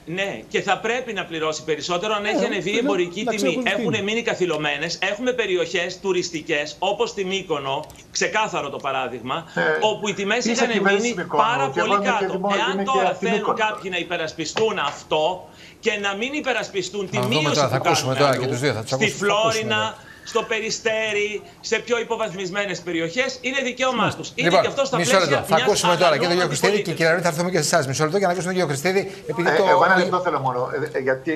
Ναι, και θα πρέπει να πληρώσει περισσότερο αν έχει yeah, ανεβεί η εμπορική τιμή. Έχουν μείνει καθυλωμένες. Έχουμε περιοχές τουριστικές, όπως την Μύκονο, ξεκάθαρο το παράδειγμα, ε, όπου οι τιμές είχαν μείνει πάρα πολύ κάτω. Εάν τώρα θέλουν κάποιοι να υπερασπιστούν αυτό και να μην υπερασπιστούν τη μείωση που κάνουν στη Φλόρινα, στο Περιστέρι, σε πιο υποβαθμισμένες περιοχές, είναι δικαίωμά τους. Είναι λοιπόν, και αυτό στα πλαίσια μιας. Θα ακούσουμε τώρα και τον Γιώργο Χριστίδη και κυρία Ροή, θα έρθουμε και σε εσάς. Μισό λεπτό για να ακούσουμε τον Γιώργο Χριστίδη. Επειδή ε, το... Εγώ ένα λεπτό θέλω μόνο, ε, γιατί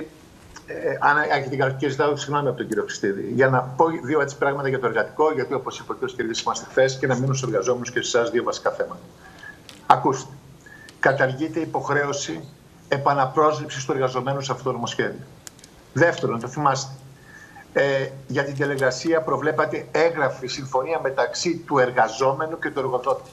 ε, ε, αν έχει την καρδική, ζητάω συγγνώμη από τον κύριο Χριστίδη. Για να πω δύο έτσι πράγματα για το εργατικό, γιατί όπως είπε ο κ. Καιρίδης, είμαστε χθες και να μείνουν στους εργαζόμενους και σε εσάς δύο βασικά θέματα. Ακούστε. Καταργείται υποχρέωση επαναπρόσληψης του εργαζομένου σε αυτό το νομοσχέδιο. Δεύτερον, το θυμάστε. Ε, για την τελεργασία προβλέπατε έγγραφη συμφωνία μεταξύ του εργαζόμενου και του εργοδότη.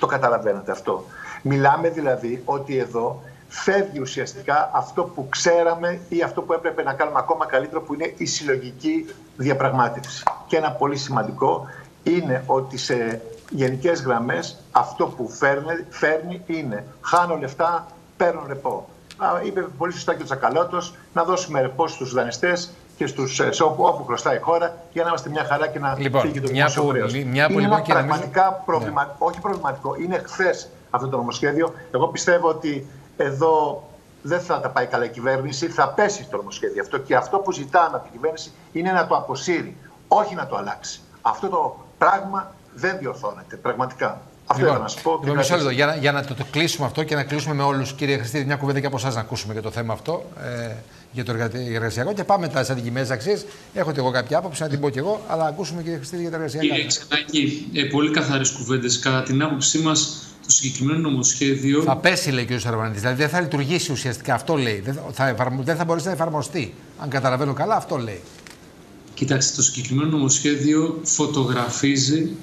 Το καταλαβαίνετε αυτό? Μιλάμε δηλαδή ότι εδώ φεύγει ουσιαστικά αυτό που ξέραμε ή αυτό που έπρεπε να κάνουμε ακόμα καλύτερο, που είναι η συλλογική διαπραγμάτευση. Και ένα πολύ σημαντικό είναι ότι σε γενικές γραμμές αυτό που φέρνει, φέρνει είναι χάνω λεφτά, παίρνω ρεπό. Είπε πολύ σωστά και ο Τζακαλώτος, να δώσουμε ρεπό στους δανειστές και στους, σε όπου, όπου χρωστάει η χώρα, για να είμαστε μια χαρά και να λοιπόν, φύγει το δημόσιο χρέος. Είναι λοιπόν, πραγματικά νομίζω... προβληματικό, yeah. όχι προβληματικό, είναι χθες αυτό το νομοσχέδιο. Εγώ πιστεύω ότι εδώ δεν θα τα πάει καλά η κυβέρνηση, θα πέσει το νομοσχέδιο αυτό και αυτό που ζητάμε από την κυβέρνηση είναι να το αποσύρει, όχι να το αλλάξει. Αυτό το πράγμα δεν διορθώνεται, πραγματικά. Αυτό λοιπόν, να σας πω, λοιπόν, μισό λεπτό, για, για να το, το κλείσουμε αυτό και να κλείσουμε με όλους, κύριε Χριστίδη, μια κουβέντα και από εσάς να ακούσουμε για το θέμα αυτό, ε, για το εργασιακό. Και πάμε μετά στις αντικειμενικές αξίες. Έχω και εγώ κάποια άποψη, να την πω και εγώ, αλλά ακούσουμε, κύριε Χριστίδη, για τα εργασιακά. Κύριε Ξενάκη, ε, πολύ καθαρές κουβέντες. Κατά την άποψή μας, το συγκεκριμένο νομοσχέδιο. Θα πέσει, λέει ο κ. Αρβανίτης. Δηλαδή δεν θα λειτουργήσει ουσιαστικά, αυτό λέει. Δεν θα, εφαρμο... δεν θα μπορέσει να εφαρμοστεί. Αν καταλαβαίνω καλά, αυτό λέει. Κοιτάξτε, το συγκεκριμένο νομοσχέδιο φωτογραφίζει,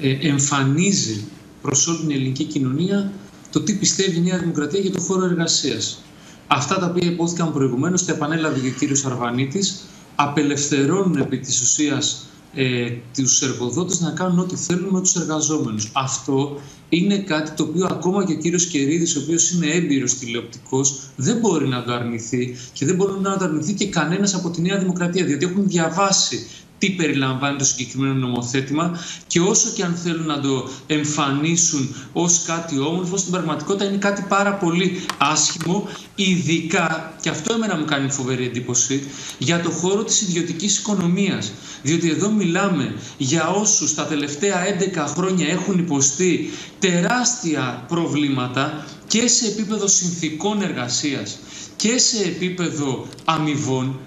ε, εμφανίζει προς όλη την ελληνική κοινωνία το τι πιστεύει η Νέα Δημοκρατία για το χώρο εργασίας. Αυτά τα οποία υπόθηκαν προηγουμένως, τα επανέλαβε και ο κύριος Αρβανίτης, απελευθερώνουν επί της ουσίας ε, τους εργοδότες να κάνουν ό,τι θέλουν με τους εργαζόμενους. Αυτό είναι κάτι το οποίο ακόμα και ο κύριος Καιρίδης, ο οποίος είναι έμπειρος τηλεοπτικός, δεν μπορεί να το αρνηθεί και δεν μπορεί να το αρνηθεί και κανένας από τη Νέα Δημοκρατία, διότι έχουν διαβάσει τι περιλαμβάνει το συγκεκριμένο νομοθέτημα και όσο και αν θέλουν να το εμφανίσουν ως κάτι όμορφο, στην πραγματικότητα είναι κάτι πάρα πολύ άσχημο, ειδικά, και αυτό εμένα μου κάνει φοβερή εντύπωση, για το χώρο της ιδιωτικής οικονομίας. Διότι εδώ μιλάμε για όσους τα τελευταία έντεκα χρόνια έχουν υποστεί τεράστια προβλήματα και σε επίπεδο συνθηκών εργασίας και σε επίπεδο αμοιβών.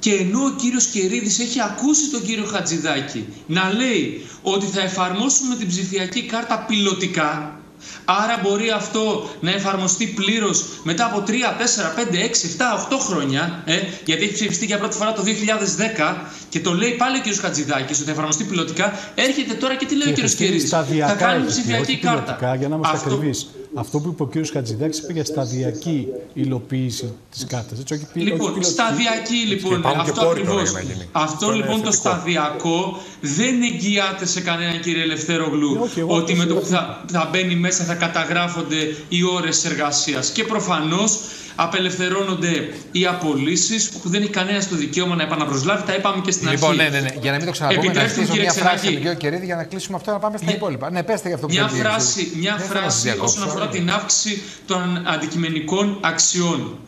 Και ενώ ο κύριος Καιρίδης έχει ακούσει τον κύριο Χατζηδάκη να λέει ότι θα εφαρμόσουμε την ψηφιακή κάρτα πιλωτικά, άρα μπορεί αυτό να εφαρμοστεί πλήρως μετά από τρία, τέσσερα, πέντε, έξι, επτά, οκτώ χρόνια, ε, γιατί έχει ψηφιστεί για πρώτη φορά το δύο χιλιάδες δέκα και το λέει πάλι ο κύριος Χατζηδάκης ότι θα εφαρμοστεί πιλωτικά, έρχεται τώρα και τι λέει και ο κύριος Καιρίδης? Θα κάνουμε ψηφιακή κάρτα. Για να είμαστε ακριβείς. Αυτό που είπε ο κύριος Χατζηδάκης είπε για σταδιακή υλοποίηση της κάρτας. Έτσι, όχι πι... Λοιπόν, όχι σταδιακή λοιπόν. Αυτό ακριβώς. Αυτό λοιπόν το σταδιακό δεν εγγυάται σε κανέναν, κύριε Ελευθέρογλου, okay, ότι με το που θα, θα μπαίνει μέσα θα καταγράφονται οι ώρες εργασίας. Και προφανώς απελευθερώνονται οι απολύσεις που δεν έχει κανένα το δικαίωμα να επαναπροσλάβει. Τα είπαμε και στην λοιπόν, αρχή. Λοιπόν, ναι, ναι, ναι. Για να μην το ξαναπούμε, επιτρέψτε μου, κύριε Ξενάκη, για να κλείσουμε αυτό, να πάμε στα υπόλοιπα. Ναι, πέστε για αυτό που μια φράση, μια φράση όσον αφορά την αύξηση των αντικειμενικών αξιών.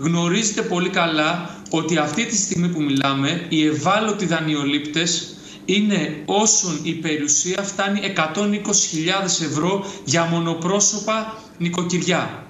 γνωρίζετε πολύ καλά ότι αυτή τη στιγμή που μιλάμε οι ευάλωτοι δανειολήπτες είναι όσον η περιουσία φτάνει εκατόν είκοσι χιλιάδες ευρώ για μονοπρόσωπα νοικοκυριά.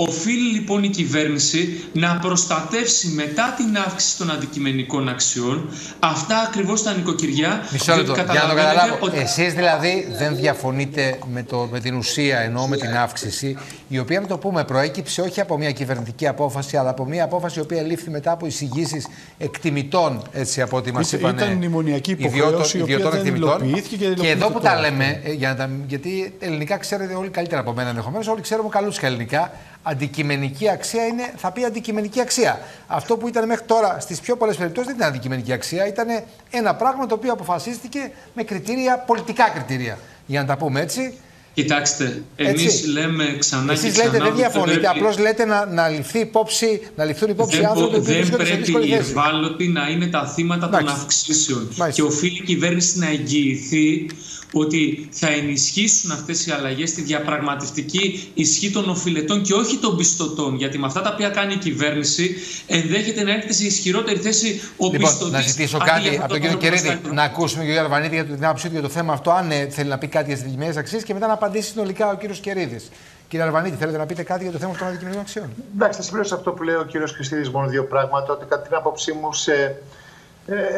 Οφείλει λοιπόν η κυβέρνηση να προστατεύσει μετά την αύξηση των αντικειμενικών αξιών αυτά ακριβώς τα νοικοκυριά. Μισό λεπτό, για να το καταλάβω. Ότι... Εσείς δηλαδή δεν διαφωνείτε με, το, με την ουσία, εννοώ με την αύξηση, η οποία, να το πούμε, προέκυψε όχι από μια κυβερνητική απόφαση, αλλά από μια απόφαση η οποία λήφθη μετά από εισηγήσεις εκτιμητών, έτσι από ό,τι μας είπανε. Ήταν μνημονιακή υποχρέωση, η οποία δεν υλοποιήθηκε. Και, και εδώ που τα λέμε, για να, γιατί ελληνικά ξέρετε όλοι καλύτερα από μένα ενδεχομένως, όλοι ξέρουμε καλούς ελληνικά. Αντικειμενική αξία είναι, θα πει αντικειμενική αξία. Αυτό που ήταν μέχρι τώρα στις πιο πολλές περιπτώσεις δεν ήταν αντικειμενική αξία, ήταν ένα πράγμα το οποίο αποφασίστηκε με κριτήρια, πολιτικά κριτήρια. Για να τα πούμε έτσι. Κοιτάξτε, εμείς λέμε ξανά Εσείς και ξανά... Εσείς λέτε δεν διαφωνείτε, πρέπει... απλώς λέτε να, να, ληφθεί υπόψη, να ληφθούν υπόψη δεν άνθρωποι... Δεν πρέπει οι ευάλωτοι να είναι τα θύματα Μάλιστα. των αυξήσεων. Μάλιστα. Και οφείλει η κυβέρνηση να εγγυηθεί ότι θα ενισχύσουν αυτές οι αλλαγές στη διαπραγματευτική ισχύ των οφειλετών και όχι των πιστωτών. Γιατί με αυτά τα οποία κάνει η κυβέρνηση ενδέχεται να έρθει σε ισχυρότερη θέση ο λοιπόν, πιστωτής. Να ζητήσω κάτι από τον κύριο Καιρίδη, να ακούσουμε τον κύριο Αρβανίτη για την άποψή του για το θέμα αυτό, αν θέλει να πει κάτι για τις αντικειμενικές αξίες, και μετά να απαντήσει συνολικά ο κύριος Καιρίδης. Κύριε Αρβανίτη, θέλετε να πείτε κάτι για το θέμα των αντικειμενικών αξιών? Εντάξει, θα συμπληρώσω αυτό που λέει ο κύριος Χριστίνης μόνο δύο πράγματα, ότι κατά την άποψή μου σε...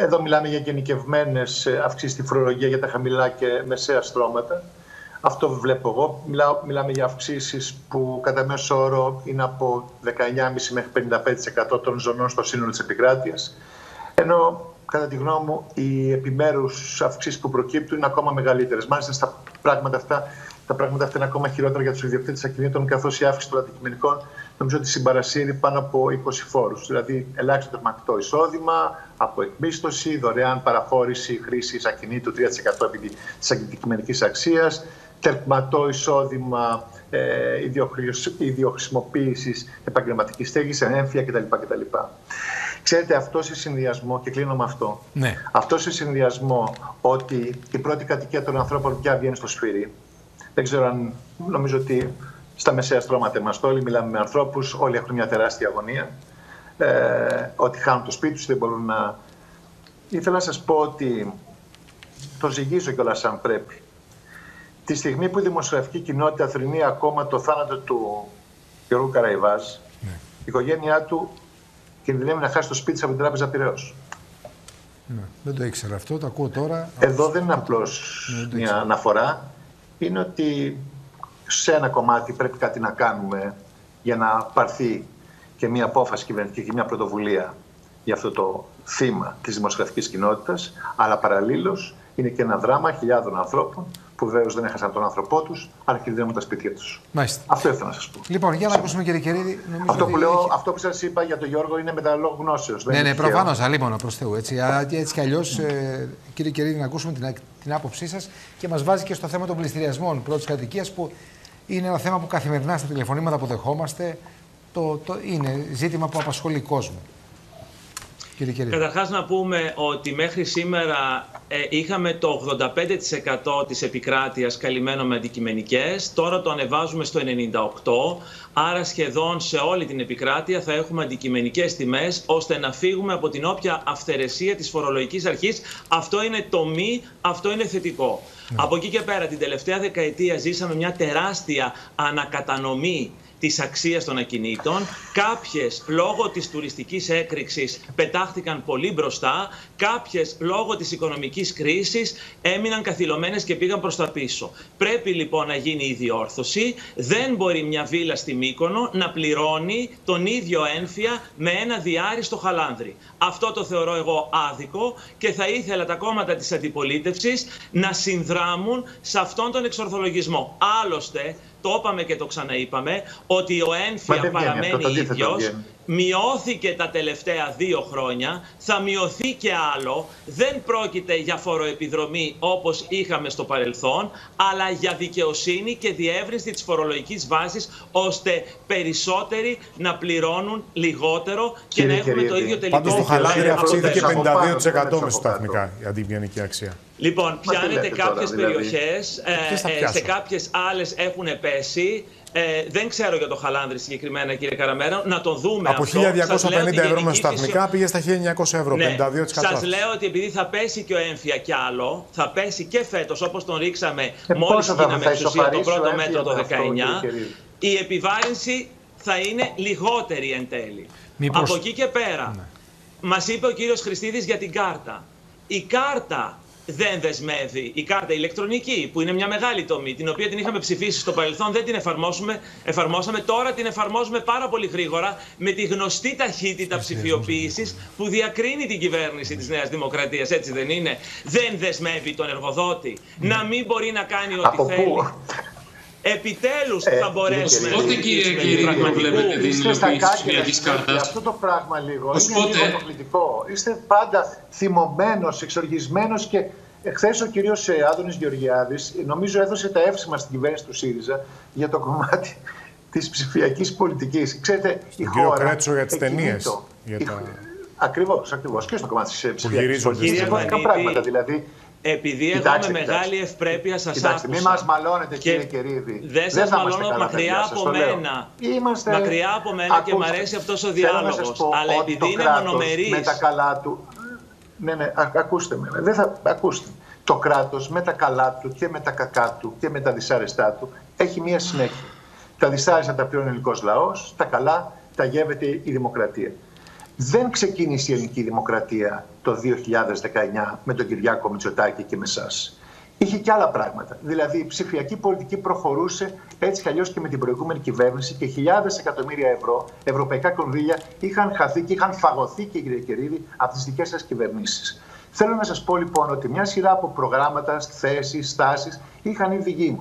Εδώ μιλάμε για γενικευμένες αυξήσεις στη φορολογία για τα χαμηλά και μεσαία στρώματα. Αυτό βλέπω εγώ. Μιλάω, μιλάμε για αυξήσεις που κατά μέσο όρο είναι από δεκαεννιά κόμμα πέντε τοις εκατό μέχρι πενήντα πέντε τοις εκατό των ζωνών στο σύνολο της επικράτειας. Ενώ κατά τη γνώμη μου οι επιμέρους αυξήσεις που προκύπτουν είναι ακόμα μεγαλύτερες. Μάλιστα στα πράγματα αυτά, τα πράγματα αυτά είναι ακόμα χειρότερα για τους ιδιοκτήτες ακινήτων, καθώς η αύξηση των αντικειμενικών νομίζω ότι συμπαρασύρει πάνω από είκοσι φόρους. Δηλαδή, ελάχιστο τερματικό εισόδημα, από εκμίσθωση, δωρεάν παραχώρηση χρήσης ακινήτου τρία τοις εκατό επί της αντικειμενικής αξίας, τερματικό εισόδημα ε, ιδιοχρησιμοποίησης επαγγελματικής στέγης, ενέμφυα κτλ. Ξέρετε, αυτό σε συνδυασμό, και κλείνω με αυτό, ναι. αυτό σε συνδυασμό ότι η πρώτη κατοικία των ανθρώπων πια βγαίνει στο σφυρί. Δεν ξέρω αν νομίζω ότι. Στα μεσαία στρώματα είμαστε όλοι, μιλάμε με ανθρώπους, όλοι έχουν μια τεράστια αγωνία. Ε, ότι χάνουν το σπίτι τους, δεν μπορούν να... Ήθελα να σας πω ότι το ζυγίζω κιόλας αν πρέπει. Τη στιγμή που η δημοσιογραφική κοινότητα θρηνεί ακόμα το θάνατο του Γιώργου Καραϊβάζ, ναι. η οικογένειά του κινδυνεύει να χάσει το σπίτι της από την Τράπεζα Πειραιώς. Ναι, δεν το ήξερα αυτό, το ακούω τώρα. Εδώ δεν είναι απλώς ναι, μια αναφορά, είναι ότι... Σε ένα κομμάτι πρέπει κάτι να κάνουμε για να πάρθει και μια απόφαση κυβερνητική και μια πρωτοβουλία για αυτό το θύμα της δημοσιογραφικής κοινότητας. Αλλά παραλλήλως είναι και ένα δράμα χιλιάδων ανθρώπων που βέβαιως δεν έχασαν τον άνθρωπό τους, αλλά κινδυνεύουν τα σπίτια τους. Μάλιστα. Αυτό ήθελα να σας πω. Λοιπόν, για να ακούσουμε, κύριε Καιρίδη. Αυτό που, λέω, έχει... αυτό που σας είπα για τον Γιώργο είναι με τα λόγου γνώσεως. Ναι, ναι, προφανώς, αλίμονο προς Θεού. Έτσι, έτσι κι αλλιώς, ε, κύριε Καιρίδη, να ακούσουμε την, την άποψή σας και μας βάζει και στο θέμα των πληστηριασμών πρώτης κατοικίας, που είναι ένα θέμα που καθημερινά στα τηλεφωνήματα που δεχόμαστε το, το είναι ζήτημα που απασχολεί κόσμο. Καταρχάς να πούμε ότι μέχρι σήμερα ε, είχαμε το ογδόντα πέντε τοις εκατό της επικράτειας καλυμμένο με αντικειμενικές. Τώρα το ανεβάζουμε στο ενενήντα οκτώ τοις εκατό. Άρα σχεδόν σε όλη την επικράτεια θα έχουμε αντικειμενικές τιμές, ώστε να φύγουμε από την όποια αυθαιρεσία της φορολογικής αρχής. Αυτό είναι το μη, αυτό είναι θετικό. Ναι. Από εκεί και πέρα την τελευταία δεκαετία ζήσαμε μια τεράστια ανακατανομή της αξίας των ακινήτων. Κάποιες λόγω της τουριστικής έκρηξης πετάχτηκαν πολύ μπροστά, κάποιες λόγω της οικονομικής κρίσης έμειναν καθυλωμένες και πήγαν προς τα πίσω. Πρέπει λοιπόν να γίνει η διόρθωση. Δεν μπορεί μια βίλα στη Μύκονο να πληρώνει τον ίδιο ένφια με ένα διάρρη στο Χαλάνδρι. Αυτό το θεωρώ εγώ άδικο και θα ήθελα τα κόμματα της αντιπολίτευσης να συνδράμουν σε αυτόν τον εξορθολογισμό. Άλλωστε, το είπαμε και το ξαναείπαμε, ότι ο ένφια παραμένει ίδιος, μειώθηκε τα τελευταία δύο χρόνια, θα μειωθεί και άλλο, δεν πρόκειται για φοροεπιδρομή όπως είχαμε στο παρελθόν, αλλά για δικαιοσύνη και διεύρυνση της φορολογικής βάσης, ώστε περισσότεροι να πληρώνουν λιγότερο και κύριε να έχουμε κύριε, το ίδιο τελικό. Πάντως το Χαλάνδρι αυξήθηκε πενήντα δύο τοις εκατό με σταθμικά η αντικειμενική αξία. Λοιπόν, πιάνετε κάποιες τώρα, περιοχές, δηλαδή. ε, ε, σε κάποιες άλλες έχουν πέσει. Ε, δεν ξέρω για το Χαλάνδρη συγκεκριμένα, κύριε Καραμέρα, να το δούμε. Από χίλια διακόσια πενήντα ευρώ μεσοταθμικά πήγε στα χίλια εννιακόσια ευρώ, ναι. πενήντα δύο τοις εκατό. Σας λέω ότι επειδή θα πέσει και ο έμφυα κι άλλο, θα πέσει και φέτος, όπως τον ρίξαμε ε, μόλις γίναμε εξουσία το πρώτο μέτρο το δεκαεννιά, η επιβάρυνση θα είναι λιγότερη εν τέλει. Μήπως... Από εκεί και πέρα, ναι. μας είπε ο κύριος Χριστίδης για την κάρτα. Η κάρτα... δεν δεσμεύει. Η κάρτα ηλεκτρονική, που είναι μια μεγάλη τομή, την οποία την είχαμε ψηφίσει στο παρελθόν, δεν την εφαρμόσουμε, εφαρμόσαμε. Τώρα την εφαρμόζουμε πάρα πολύ γρήγορα με τη γνωστή ταχύτητα ψηφιοποίησης που διακρίνει την κυβέρνηση της Νέας Δημοκρατίας. Έτσι δεν είναι? Δεν δεσμεύει τον εργοδότη mm. να μην μπορεί να κάνει ό,τι από θέλει. Πού? Επιτέλους ε, θα μπορέσουμε να δημιουργήσουμε. Είστε στα κάκια και αυτό το πράγμα λίγο ως είναι πότε. Λίγο ενοχλητικό. Είστε πάντα θυμωμένος, εξοργισμένος και χθες ο κύριος Άδωνης Γεωργιάδης νομίζω έδωσε τα εύσημα στην κυβέρνηση του ΣΥΡΙΖΑ για το κομμάτι της ψηφιακής πολιτικής. Ξέρετε, στον η χώρα... Κρέτσο για τις ταινίες. Ακριβώς, ακριβώς. Και στο κομμάτι της ψηφιακής πολιτικής. Πράγματα δηλαδή. Επειδή κοιτάξτε, εγώ με κοιτάξτε. μεγάλη ευπρέπεια σας άκουσα. Κοιτάξτε, μην μας μαλώνετε, κύριε Καιρίδη. Δεν σας μαλώνω, μακριά από μένα. Είμαστε... Μακριά από μένα ακούστε. Και μου αρέσει αυτός ο διάλογος. Αλλά επειδή είναι μονομερής... Με τα καλά του... Ναι, ναι, ακούστε με. Δεν θα... Ακούστε. Το κράτος με τα καλά του και με τα κακά του και με τα δυσάρεστά του έχει μία συνέχεια. Τα δυσάρεστα τα πληρώνει ο ελληνικός λαός, τα καλά τα γεύεται η δημοκρατία. Δεν ξεκίνησε η ελληνική δημοκρατία το δύο χιλιάδες δεκαεννιά με τον Κυριάκο Μητσοτάκη και με εσάς. Είχε και άλλα πράγματα. Δηλαδή η ψηφιακή πολιτική προχωρούσε έτσι κι αλλιώς και με την προηγούμενη κυβέρνηση και χιλιάδες εκατομμύρια ευρώ, ευρωπαϊκά κονδύλια, είχαν χαθεί και είχαν φαγωθεί, κύριε Καιρίδη, από τις δικές σας κυβερνήσεις. Θέλω να σας πω λοιπόν ότι μια σειρά από προγράμματα, θέσεις, στάσεις είχαν ήδη γίνει.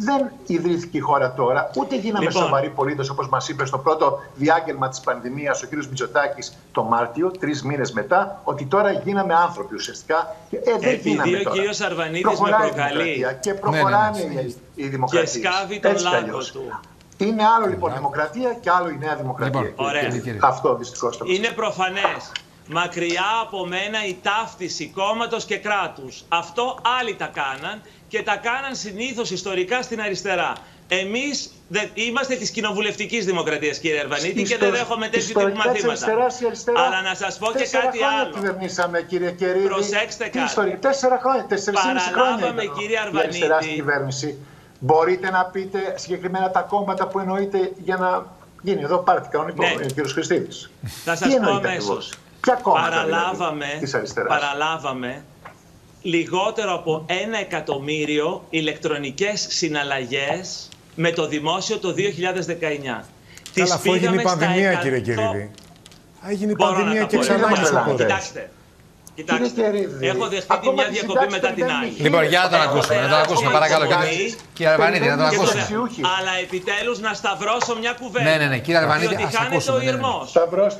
Δεν ιδρύθηκε η χώρα τώρα, ούτε γίναμε λοιπόν σοβαροί πολίτες, όπως μας είπε στο πρώτο διάγγελμα της πανδημίας ο κ. Μητσοτάκης το Μάρτιο, τρεις μήνες μετά, ότι τώρα γίναμε άνθρωποι ουσιαστικά. Ε, δεν Επειδή γίναμε ο τώρα. Κύριος Αρβανίτης με προκαλεί. Και προχωράνε ναι, ναι, ναι. οι δημοκρατίες. Και σκάβει τον λάκκο του. Είναι άλλο λοιπόν η δημοκρατία και άλλο η Νέα Δημοκρατία. Λοιπόν, ωραία. Αυτό δυστυχώς. Είναι προφανές. Μακριά από μένα η ταύτιση κόμματος και κράτους. Αυτό άλλοι τα κάναν και τα κάναν συνήθως ιστορικά στην αριστερά. Εμείς είμαστε της κοινοβουλευτικής δημοκρατίας, κύριε Αρβανίτη, και δεν δέχομαι τέτοιου τύπου μαθήματα. Αλλά να σας πω και κάτι άλλο. Κύριε Καιρίδη, προσέξτε κάτι. Τέσσερα χρόνια, τεσσερισήμιση χρόνια. Παραλάβαμε, κύριε Αρβανίτη. Μπορείτε να πείτε συγκεκριμένα τα κόμματα που εννοείτε για να γίνει εδώ πάρτι κανονικό, ναι. ο κύριος Χριστίδης. Θα σας πω αμέσως. Παραλάβαμε, δηλαδή, παραλάβαμε λιγότερο από ένα εκατομμύριο ηλεκτρονικές συναλλαγές με το δημόσιο το δύο χιλιάδες δεκαεννιά. Τις αφού έγινε η πανδημία, εκατό... κύριε Καιρίδη. Έγινε η πανδημία και ξανά ο Κοιτάξτε. Κοιτάξτε, έχω δεχτεί τη μια διακοπή μετά την άλλη. Λοιπόν, για να τον ακούσουμε, να τον ακούσουμε, παρακαλώ. Κύριε Αρβανίτη, να τον ακούσουμε. Αλλά επιτέλους να σταυρώσω μια κουβέντα. Ναι, ναι, ναι, κύριε Αρβανίτη, διότι χάνεται ο ήρμος.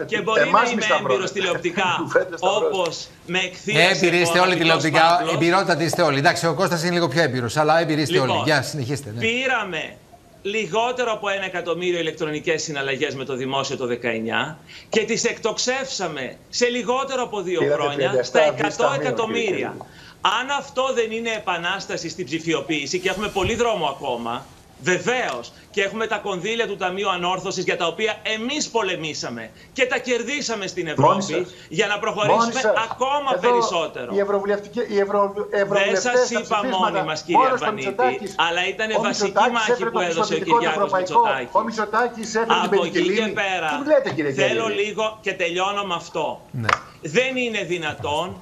Και μπορεί να είμαι έμπειρος τηλεοπτικά, όπως με εκθήνες. Έμπειροι είστε όλοι τηλεοπτικά, εμπειρότατοι είστε όλοι. Εντάξει, ο Κώστας είναι λίγο πιο έμπειρος, αλλά έμπειροι είστε όλοι. Για, συνεχίστε. Πήραμε λιγότερο από ένα εκατομμύριο ηλεκτρονικές συναλλαγές με το δημόσιο το δεκαεννιά και τις εκτοξεύσαμε σε λιγότερο από δύο Είδατε χρόνια πέντε, στα εκατό εκατομμύρια. Αν αυτό δεν είναι επανάσταση στην ψηφιοποίηση, και έχουμε πολύ δρόμο ακόμα, βεβαίως, και έχουμε τα κονδύλια του Ταμείου Ανόρθωσης για τα οποία εμείς πολεμήσαμε και τα κερδίσαμε στην Ευρώπη για να προχωρήσουμε ακόμα εδώ περισσότερο. Οι ευρωβουλευτικοί, οι ευρω, ευρωβουλευτές δεν σας είπα μόνοι μας, κύριε Αρβανίτη, αλλά ήταν ο βασική Μητσοτάκης μάχη που έδωσε ο Κυριάκος Μητσοτάκη. Ο Μητσοτάκης έφερε από την εκεί και πέρα λέτε, θέλω Καιρίδη. Λίγο και τελειώνω με αυτό. Ναι. Δεν είναι δυνατόν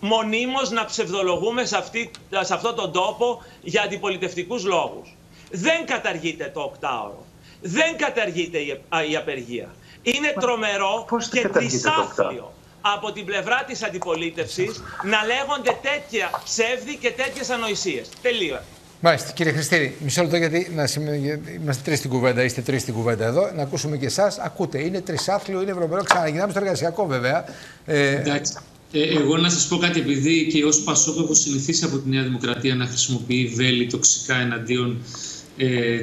μονίμως να ψευδολογούμε σε, αυτή, σε αυτόν τον τόπο για αντιπολιτευτικούς λόγους. Δεν καταργείται το οκτάωρο. Δεν καταργείται η απεργία. Είναι Μα, τρομερό και δυσάφλιο από την πλευρά της αντιπολίτευσης να λέγονται τέτοια ψεύδη και τέτοιες ανοησίες. Τελείω. Μάλιστα. Κύριε Χριστίδη, μισό λεπτό γιατί να συμ... είμαστε τρεις στην κουβέντα, είστε τρεις στην κουβέντα εδώ. Να ακούσουμε και εσάς. Ακούτε, είναι τρισάθλιο, είναι βρωμερό. Ξαναγυρνάμε στο εργασιακό βέβαια. Ε... Εντάξει. Ε, εγώ να σας πω κάτι, επειδή και ως Πασόκ έχω συνηθίσει από τη Νέα Δημοκρατία να χρησιμοποιεί βέλη τοξικά εναντίον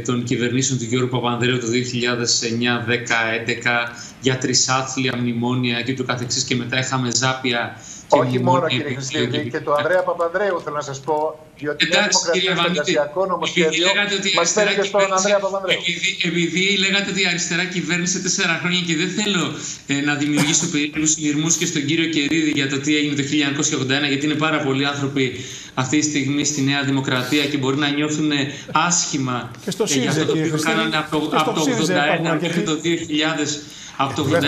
των κυβερνήσεων του Γιώργου Παπανδρέου το δύο χιλιάδες εννιά, δέκα, έντεκα για τρισάθλια, μνημόνια και το καθεξής, και μετά είχαμε ζάπια Όχι μόνο, κύριε Χριστίδη, και του Ανδρέα Παπανδρέου θέλω να σας πω, διότι η Νέα Δημοκρατία στο εργασιακό νομοσχέδιο μας φέρνει στον Ανδρέα Παπανδρέου. Επειδή λέγατε ότι η αριστερά κυβέρνησε τέσσερα χρόνια και δεν θέλω ε, να δημιουργήσω περίπου συνειρμούς και στον κύριο Καιρίδη για το τι έγινε το χίλια εννιακόσια ογδόντα ένα, γιατί είναι πάρα πολλοί άνθρωποι αυτή τη στιγμή στη Νέα Δημοκρατία και μπορεί να νιώθουν άσχημα ε, για αυτό το οποίο κάνανε από, από το χίλια εννιακόσια ογδόντα ένα μέχρι το δύο χιλιάδες. Από το δεν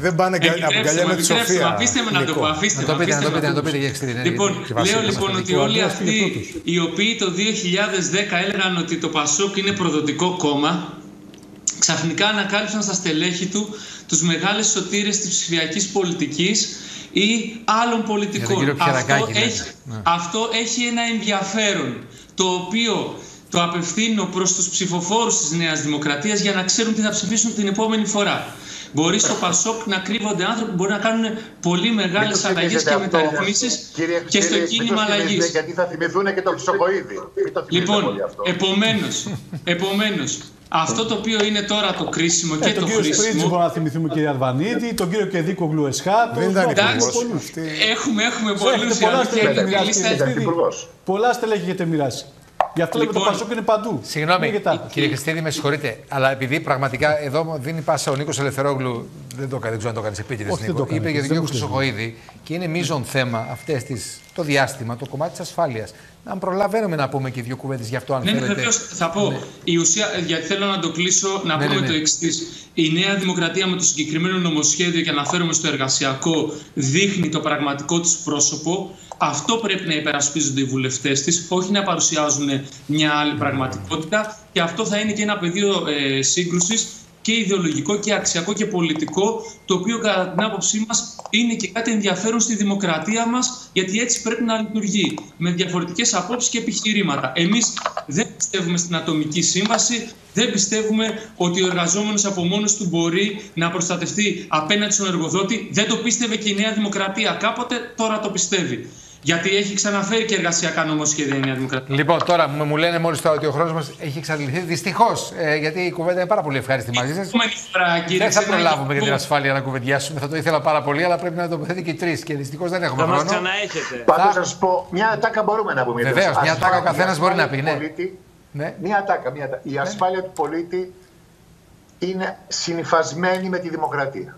δεν πάνε αγκαλιά με τη Σοφία. Αφήστε με να το πω. Αφήστε με να το πείτε. Λοιπόν, λέω λοιπόν ότι όλοι αυτοί οι οποίοι το δύο χιλιάδες δέκα έλεγαν ότι το Πασόκ είναι προδοτικό κόμμα, ξαφνικά ανακάλυψαν στα στελέχη του τους μεγάλες σωτήρες της ψηφιακής πολιτικής ή άλλων πολιτικών. Αυτό έχει ένα ενδιαφέρον, το οποίο το απευθύνω προς τους ψηφοφόρους της Νέας Δημοκρατίας για να ξέρουν τι θα ψηφίσουν την επόμενη φορά. Μπορεί στο Πασόκ να κρύβονται άνθρωποι που μπορεί να κάνουν πολύ μεγάλες αλλαγές και μεταρρυθμίσεις και στο κίνημα αλλαγής. Γιατί θα θυμηθούν και τον Χρυσοχοΐδη. Λοιπόν, επομένως, επομένως, αυτό το οποίο είναι τώρα το κρίσιμο και ε, το τον χρήσιμο. Τον κύριο Σπρίτσι μπορούμε να θυμηθούμε, κύριε Αρβανίτη, τον κύριο Κεδίκο Γλουεσχά. Δεν ήταν υπουργός. Έχουμε, έχουμε πολλούς υπουργούς. Πολλά στελέχη έχετε μοιράσει. Γι' αυτό λοιπόν, λέμε το Πασόκ είναι παντού. Συγγνώμη, είναι κύριε Χριστίνη, με συγχωρείτε, αλλά επειδή πραγματικά εδώ δίνει πάσα ο Νίκος Ελευθερόγλου, δεν το κάνει, δεν ξέρω αν το κάνει επίτηδες, Νίκο, είπε για τον κύριο Χρυσοχοΐδη και είναι μείζον θέμα αυτές τις, το διάστημα, το κομμάτι της ασφάλειας. Αν προλαβαίνουμε να πούμε και δύο κουβέντες γι' αυτό, αν ναι, θέλετε. Ναι, θα πω. Ναι. Η ουσία, γιατί θέλω να το κλείσω, να ναι, πούμε ναι, ναι. το εξής. Η Νέα Δημοκρατία με το συγκεκριμένο νομοσχέδιο και αναφέρομαι στο εργασιακό δείχνει το πραγματικό της πρόσωπο. Αυτό πρέπει να υπερασπίζονται οι βουλευτές της, όχι να παρουσιάζουν μια άλλη πραγματικότητα. Και αυτό θα είναι και ένα πεδίο ε, σύγκρουσης και ιδεολογικό και αξιακό και πολιτικό, το οποίο κατά την άποψή μας είναι και κάτι ενδιαφέρον στη δημοκρατία μας, γιατί έτσι πρέπει να λειτουργεί, με διαφορετικές απόψεις και επιχειρήματα. Εμείς δεν πιστεύουμε στην ατομική σύμβαση, δεν πιστεύουμε ότι ο εργαζόμενος από μόνος του μπορεί να προστατευτεί απέναντι στον εργοδότη. Δεν το πίστευε και η Νέα Δημοκρατία κάποτε, τώρα το πιστεύει. Γιατί έχει ξαναφέρει και εργασιακά νομοσχέδια η Νέα Δημοκρατία. Λοιπόν, τώρα μου λένε μόλις τώρα ότι ο χρόνος μας έχει εξαντληθεί. Δυστυχώς, ε, γιατί η κουβέντα είναι πάρα πολύ ευχάριστη μαζί σας. Δεν θα προλάβουμε για την ασφάλεια να κουβεντιάσουμε. Θα το ήθελα πάρα πολύ, αλλά πρέπει να τοποθετεί και οι τρεις. Και δυστυχώς δεν έχουμε χρόνο. Πάντως, να σας πω, μια ατάκα μπορούμε να πούμε. Βεβαίως, μια ατάκα ο καθένας μπορεί να πει. Ναι. Μια ατάκα, μια ατάκα. Η ασφάλεια ναι. του πολίτη είναι συνυφασμένη με τη δημοκρατία.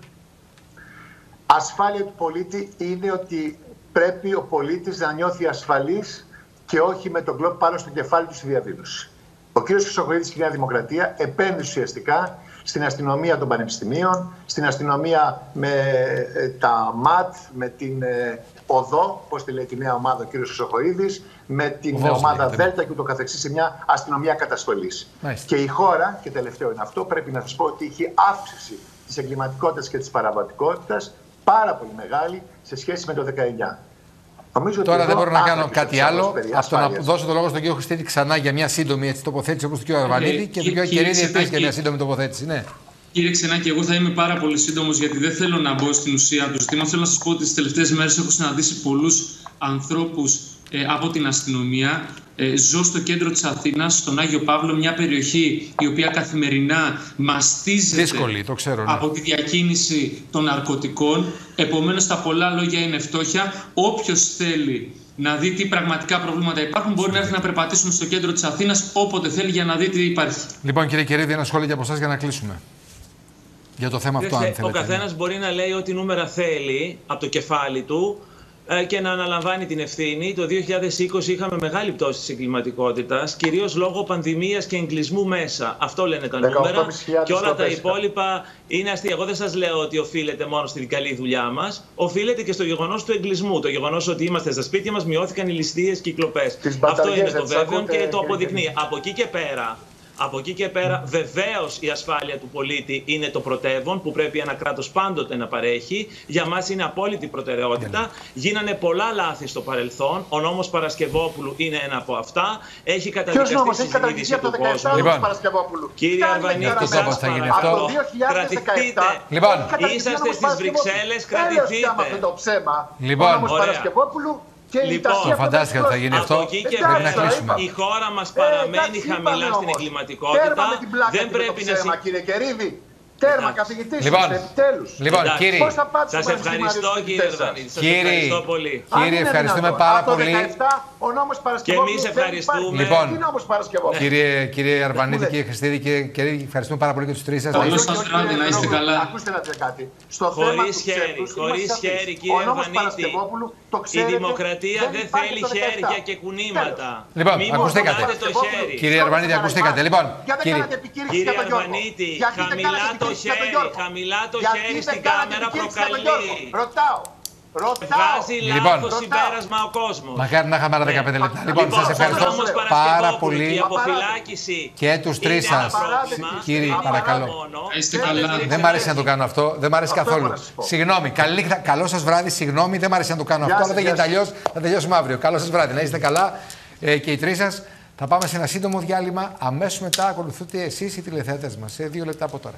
Ασφάλεια του πολίτη είναι ότι πρέπει ο πολίτης να νιώθει ασφαλής και όχι με τον κλόπ πάνω στο κεφάλι του στη διαδήλωση. Ο κ. Χρυσοχοΐδης και η Νέα Δημοκρατία επέμβει ουσιαστικά στην αστυνομία των πανεπιστημίων, στην αστυνομία με τα ΜΑΤ, με την ΟΔΟ, όπως τη λέει τη νέα ομάδα ο κ. Χρυσοχοΐδης, με την Οδός, ομάδα ναι, ΔΕΛΤΑ και ούτω καθεξής, σε μια αστυνομία καταστολής. Μάλιστα. Και η χώρα, και τελευταίο είναι αυτό, πρέπει να σας πω ότι είχε αύξηση της εγκληματικότητας και της παραβατικότητας πάρα πολύ μεγάλη σε σχέση με το δεκαεννιά. Νομίζω τώρα ότι δεν μπορώ να κάνω κάτι άλλο. Αυτό να δώσω το λόγο στον κύριο Χριστίδη ξανά για μια σύντομη έτσι, τοποθέτηση όπως του κύριο Αρβανίδη ε, και τον κύριο Καιρίδη επίσης για μια σύντομη τοποθέτηση. Ναι. Κύριε Ξενάκη, και εγώ θα είμαι πάρα πολύ σύντομος γιατί δεν θέλω να μπω στην ουσία του ζητήματος. Θέλω να σας πω ότι τις τελευταίες μέρες έχω συναντήσει πολλούς ανθρώπους ε, από την αστυνομία. Ε, ζω στο κέντρο της Αθήνας, στον Άγιο Παύλο, μια περιοχή η οποία καθημερινά μαστίζεται δύσκολη, το ξέρω, ναι. από τη διακίνηση των ναρκωτικών. Επομένως, τα πολλά λόγια είναι φτώχεια. Όποιος θέλει να δει τι πραγματικά προβλήματα υπάρχουν, μπορεί να έρθει να περπατήσουμε στο κέντρο της Αθήνας όποτε θέλει για να δει τι υπάρχει. Λοιπόν, κύριε Καιρίδη, ένα σχόλιο από εσάς για να κλείσουμε. Για το θέμα αυτό, αν θέλετε. Ο καθένας μπορεί να λέει ό,τι νούμερα θέλει από το κεφάλι του και να αναλαμβάνει την ευθύνη. Το δύο χιλιάδες είκοσι είχαμε μεγάλη πτώση της εγκληματικότητας, κυρίως λόγω πανδημίας και εγκλισμού μέσα. Αυτό λένε τα νούμερα. Και όλα τα υπόλοιπα είναι αστεία. Εγώ δεν σας λέω ότι οφείλεται μόνο στην καλή δουλειά μας. Οφείλεται και στο γεγονός του εγκλισμού. Το γεγονός ότι είμαστε στα σπίτια μας, μειώθηκαν οι ληστείες και οι κλοπές. Αυτό είναι το βέβαιο και το αποδεικνύει. Από εκεί και πέρα. Από εκεί και πέρα, βεβαίως η ασφάλεια του πολίτη είναι το πρωτεύον που πρέπει ένα κράτος πάντοτε να παρέχει. Για μας είναι απόλυτη προτεραιότητα. Γίνανε πολλά λάθη στο παρελθόν. Ο νόμος Παρασκευόπουλου είναι ένα από αυτά. Έχει καταδικαστεί η συνείδηση του κόσμου. Λοιπόν, κύριε Αρβανίτη, από το δύο χιλιάδες δεκαεπτά. Λοιπόν, είσαστε στις Βρυξέλλες, κρατηθείτε. Λοιπόν, Λοιπόν, φαντάστηκα ότι θα γίνει αυτό. Πρέπει να κλείσουμε. Η χώρα μας παραμένει χαμηλά στην εγκληματικότητα. Δεν πρέπει να Τέρμα, καθηγητής, λοιπόν, επιτέλους. Λοιπόν, κύριοι, πώς θα πάτε στο Παρασκευόπουλο. Κύριοι, κύριοι, ευχαριστούμε πάρα πολύ. Ο νόμος Παρασκευόπουλου. Και εμείς ευχαριστούμε. Λοιπόν, κύριε, κύριε Αρβανίτη, κύριε Χριστίδη, κύριε Καιρίδη, ευχαριστούμε πάρα πολύ και τους τρεις σας. Πολύ σας βράδυ, να είστε καλά. Ακούστε να δείτε κάτι. Χωρίς χέρι, χωρίς χέρι, κύριε Αρβανίτη. Η δημοκρατία δεν θέλει χέρια και κουνήματα. Λοιπόν, ακουστήκατε. Κύριε Αρβανίτη, ακουστήκατε. Λοιπόν, κύριε Αρβανίτη, χαμηλά το χέρι, χαμηλά το χέρι στην κάμερα προκαλεί. Ρωτάω. Βγάζει λοιπόν λάθος συμπέρασμα ο κόσμος. Μακάρι να είχαμε άλλα δεκαπέντε λεπτά. Λοιπόν, σας ευχαριστώ πάρα πολύ και τους τρεις σας. Κύριοι, παρακαλώ. Δεν μ' αρέσει να το κάνω αυτό. Δεν μ' αρέσει καθόλου. Συγγνώμη. Καλό σας βράδυ. Συγγνώμη, δεν μ' αρέσει να το κάνω αυτό. Αλλά δεν γίνεται αλλιώς. Θα τελειώσουμε αύριο. Καλό σας βράδυ. Να είστε καλά και οι τρεις σας. Θα πάμε σε ένα σύντομο διάλειμμα. Αμέσως μετά ακολουθούνται εσείς οι τηλεθεατές μας. Σε δύο λεπτά από τώρα.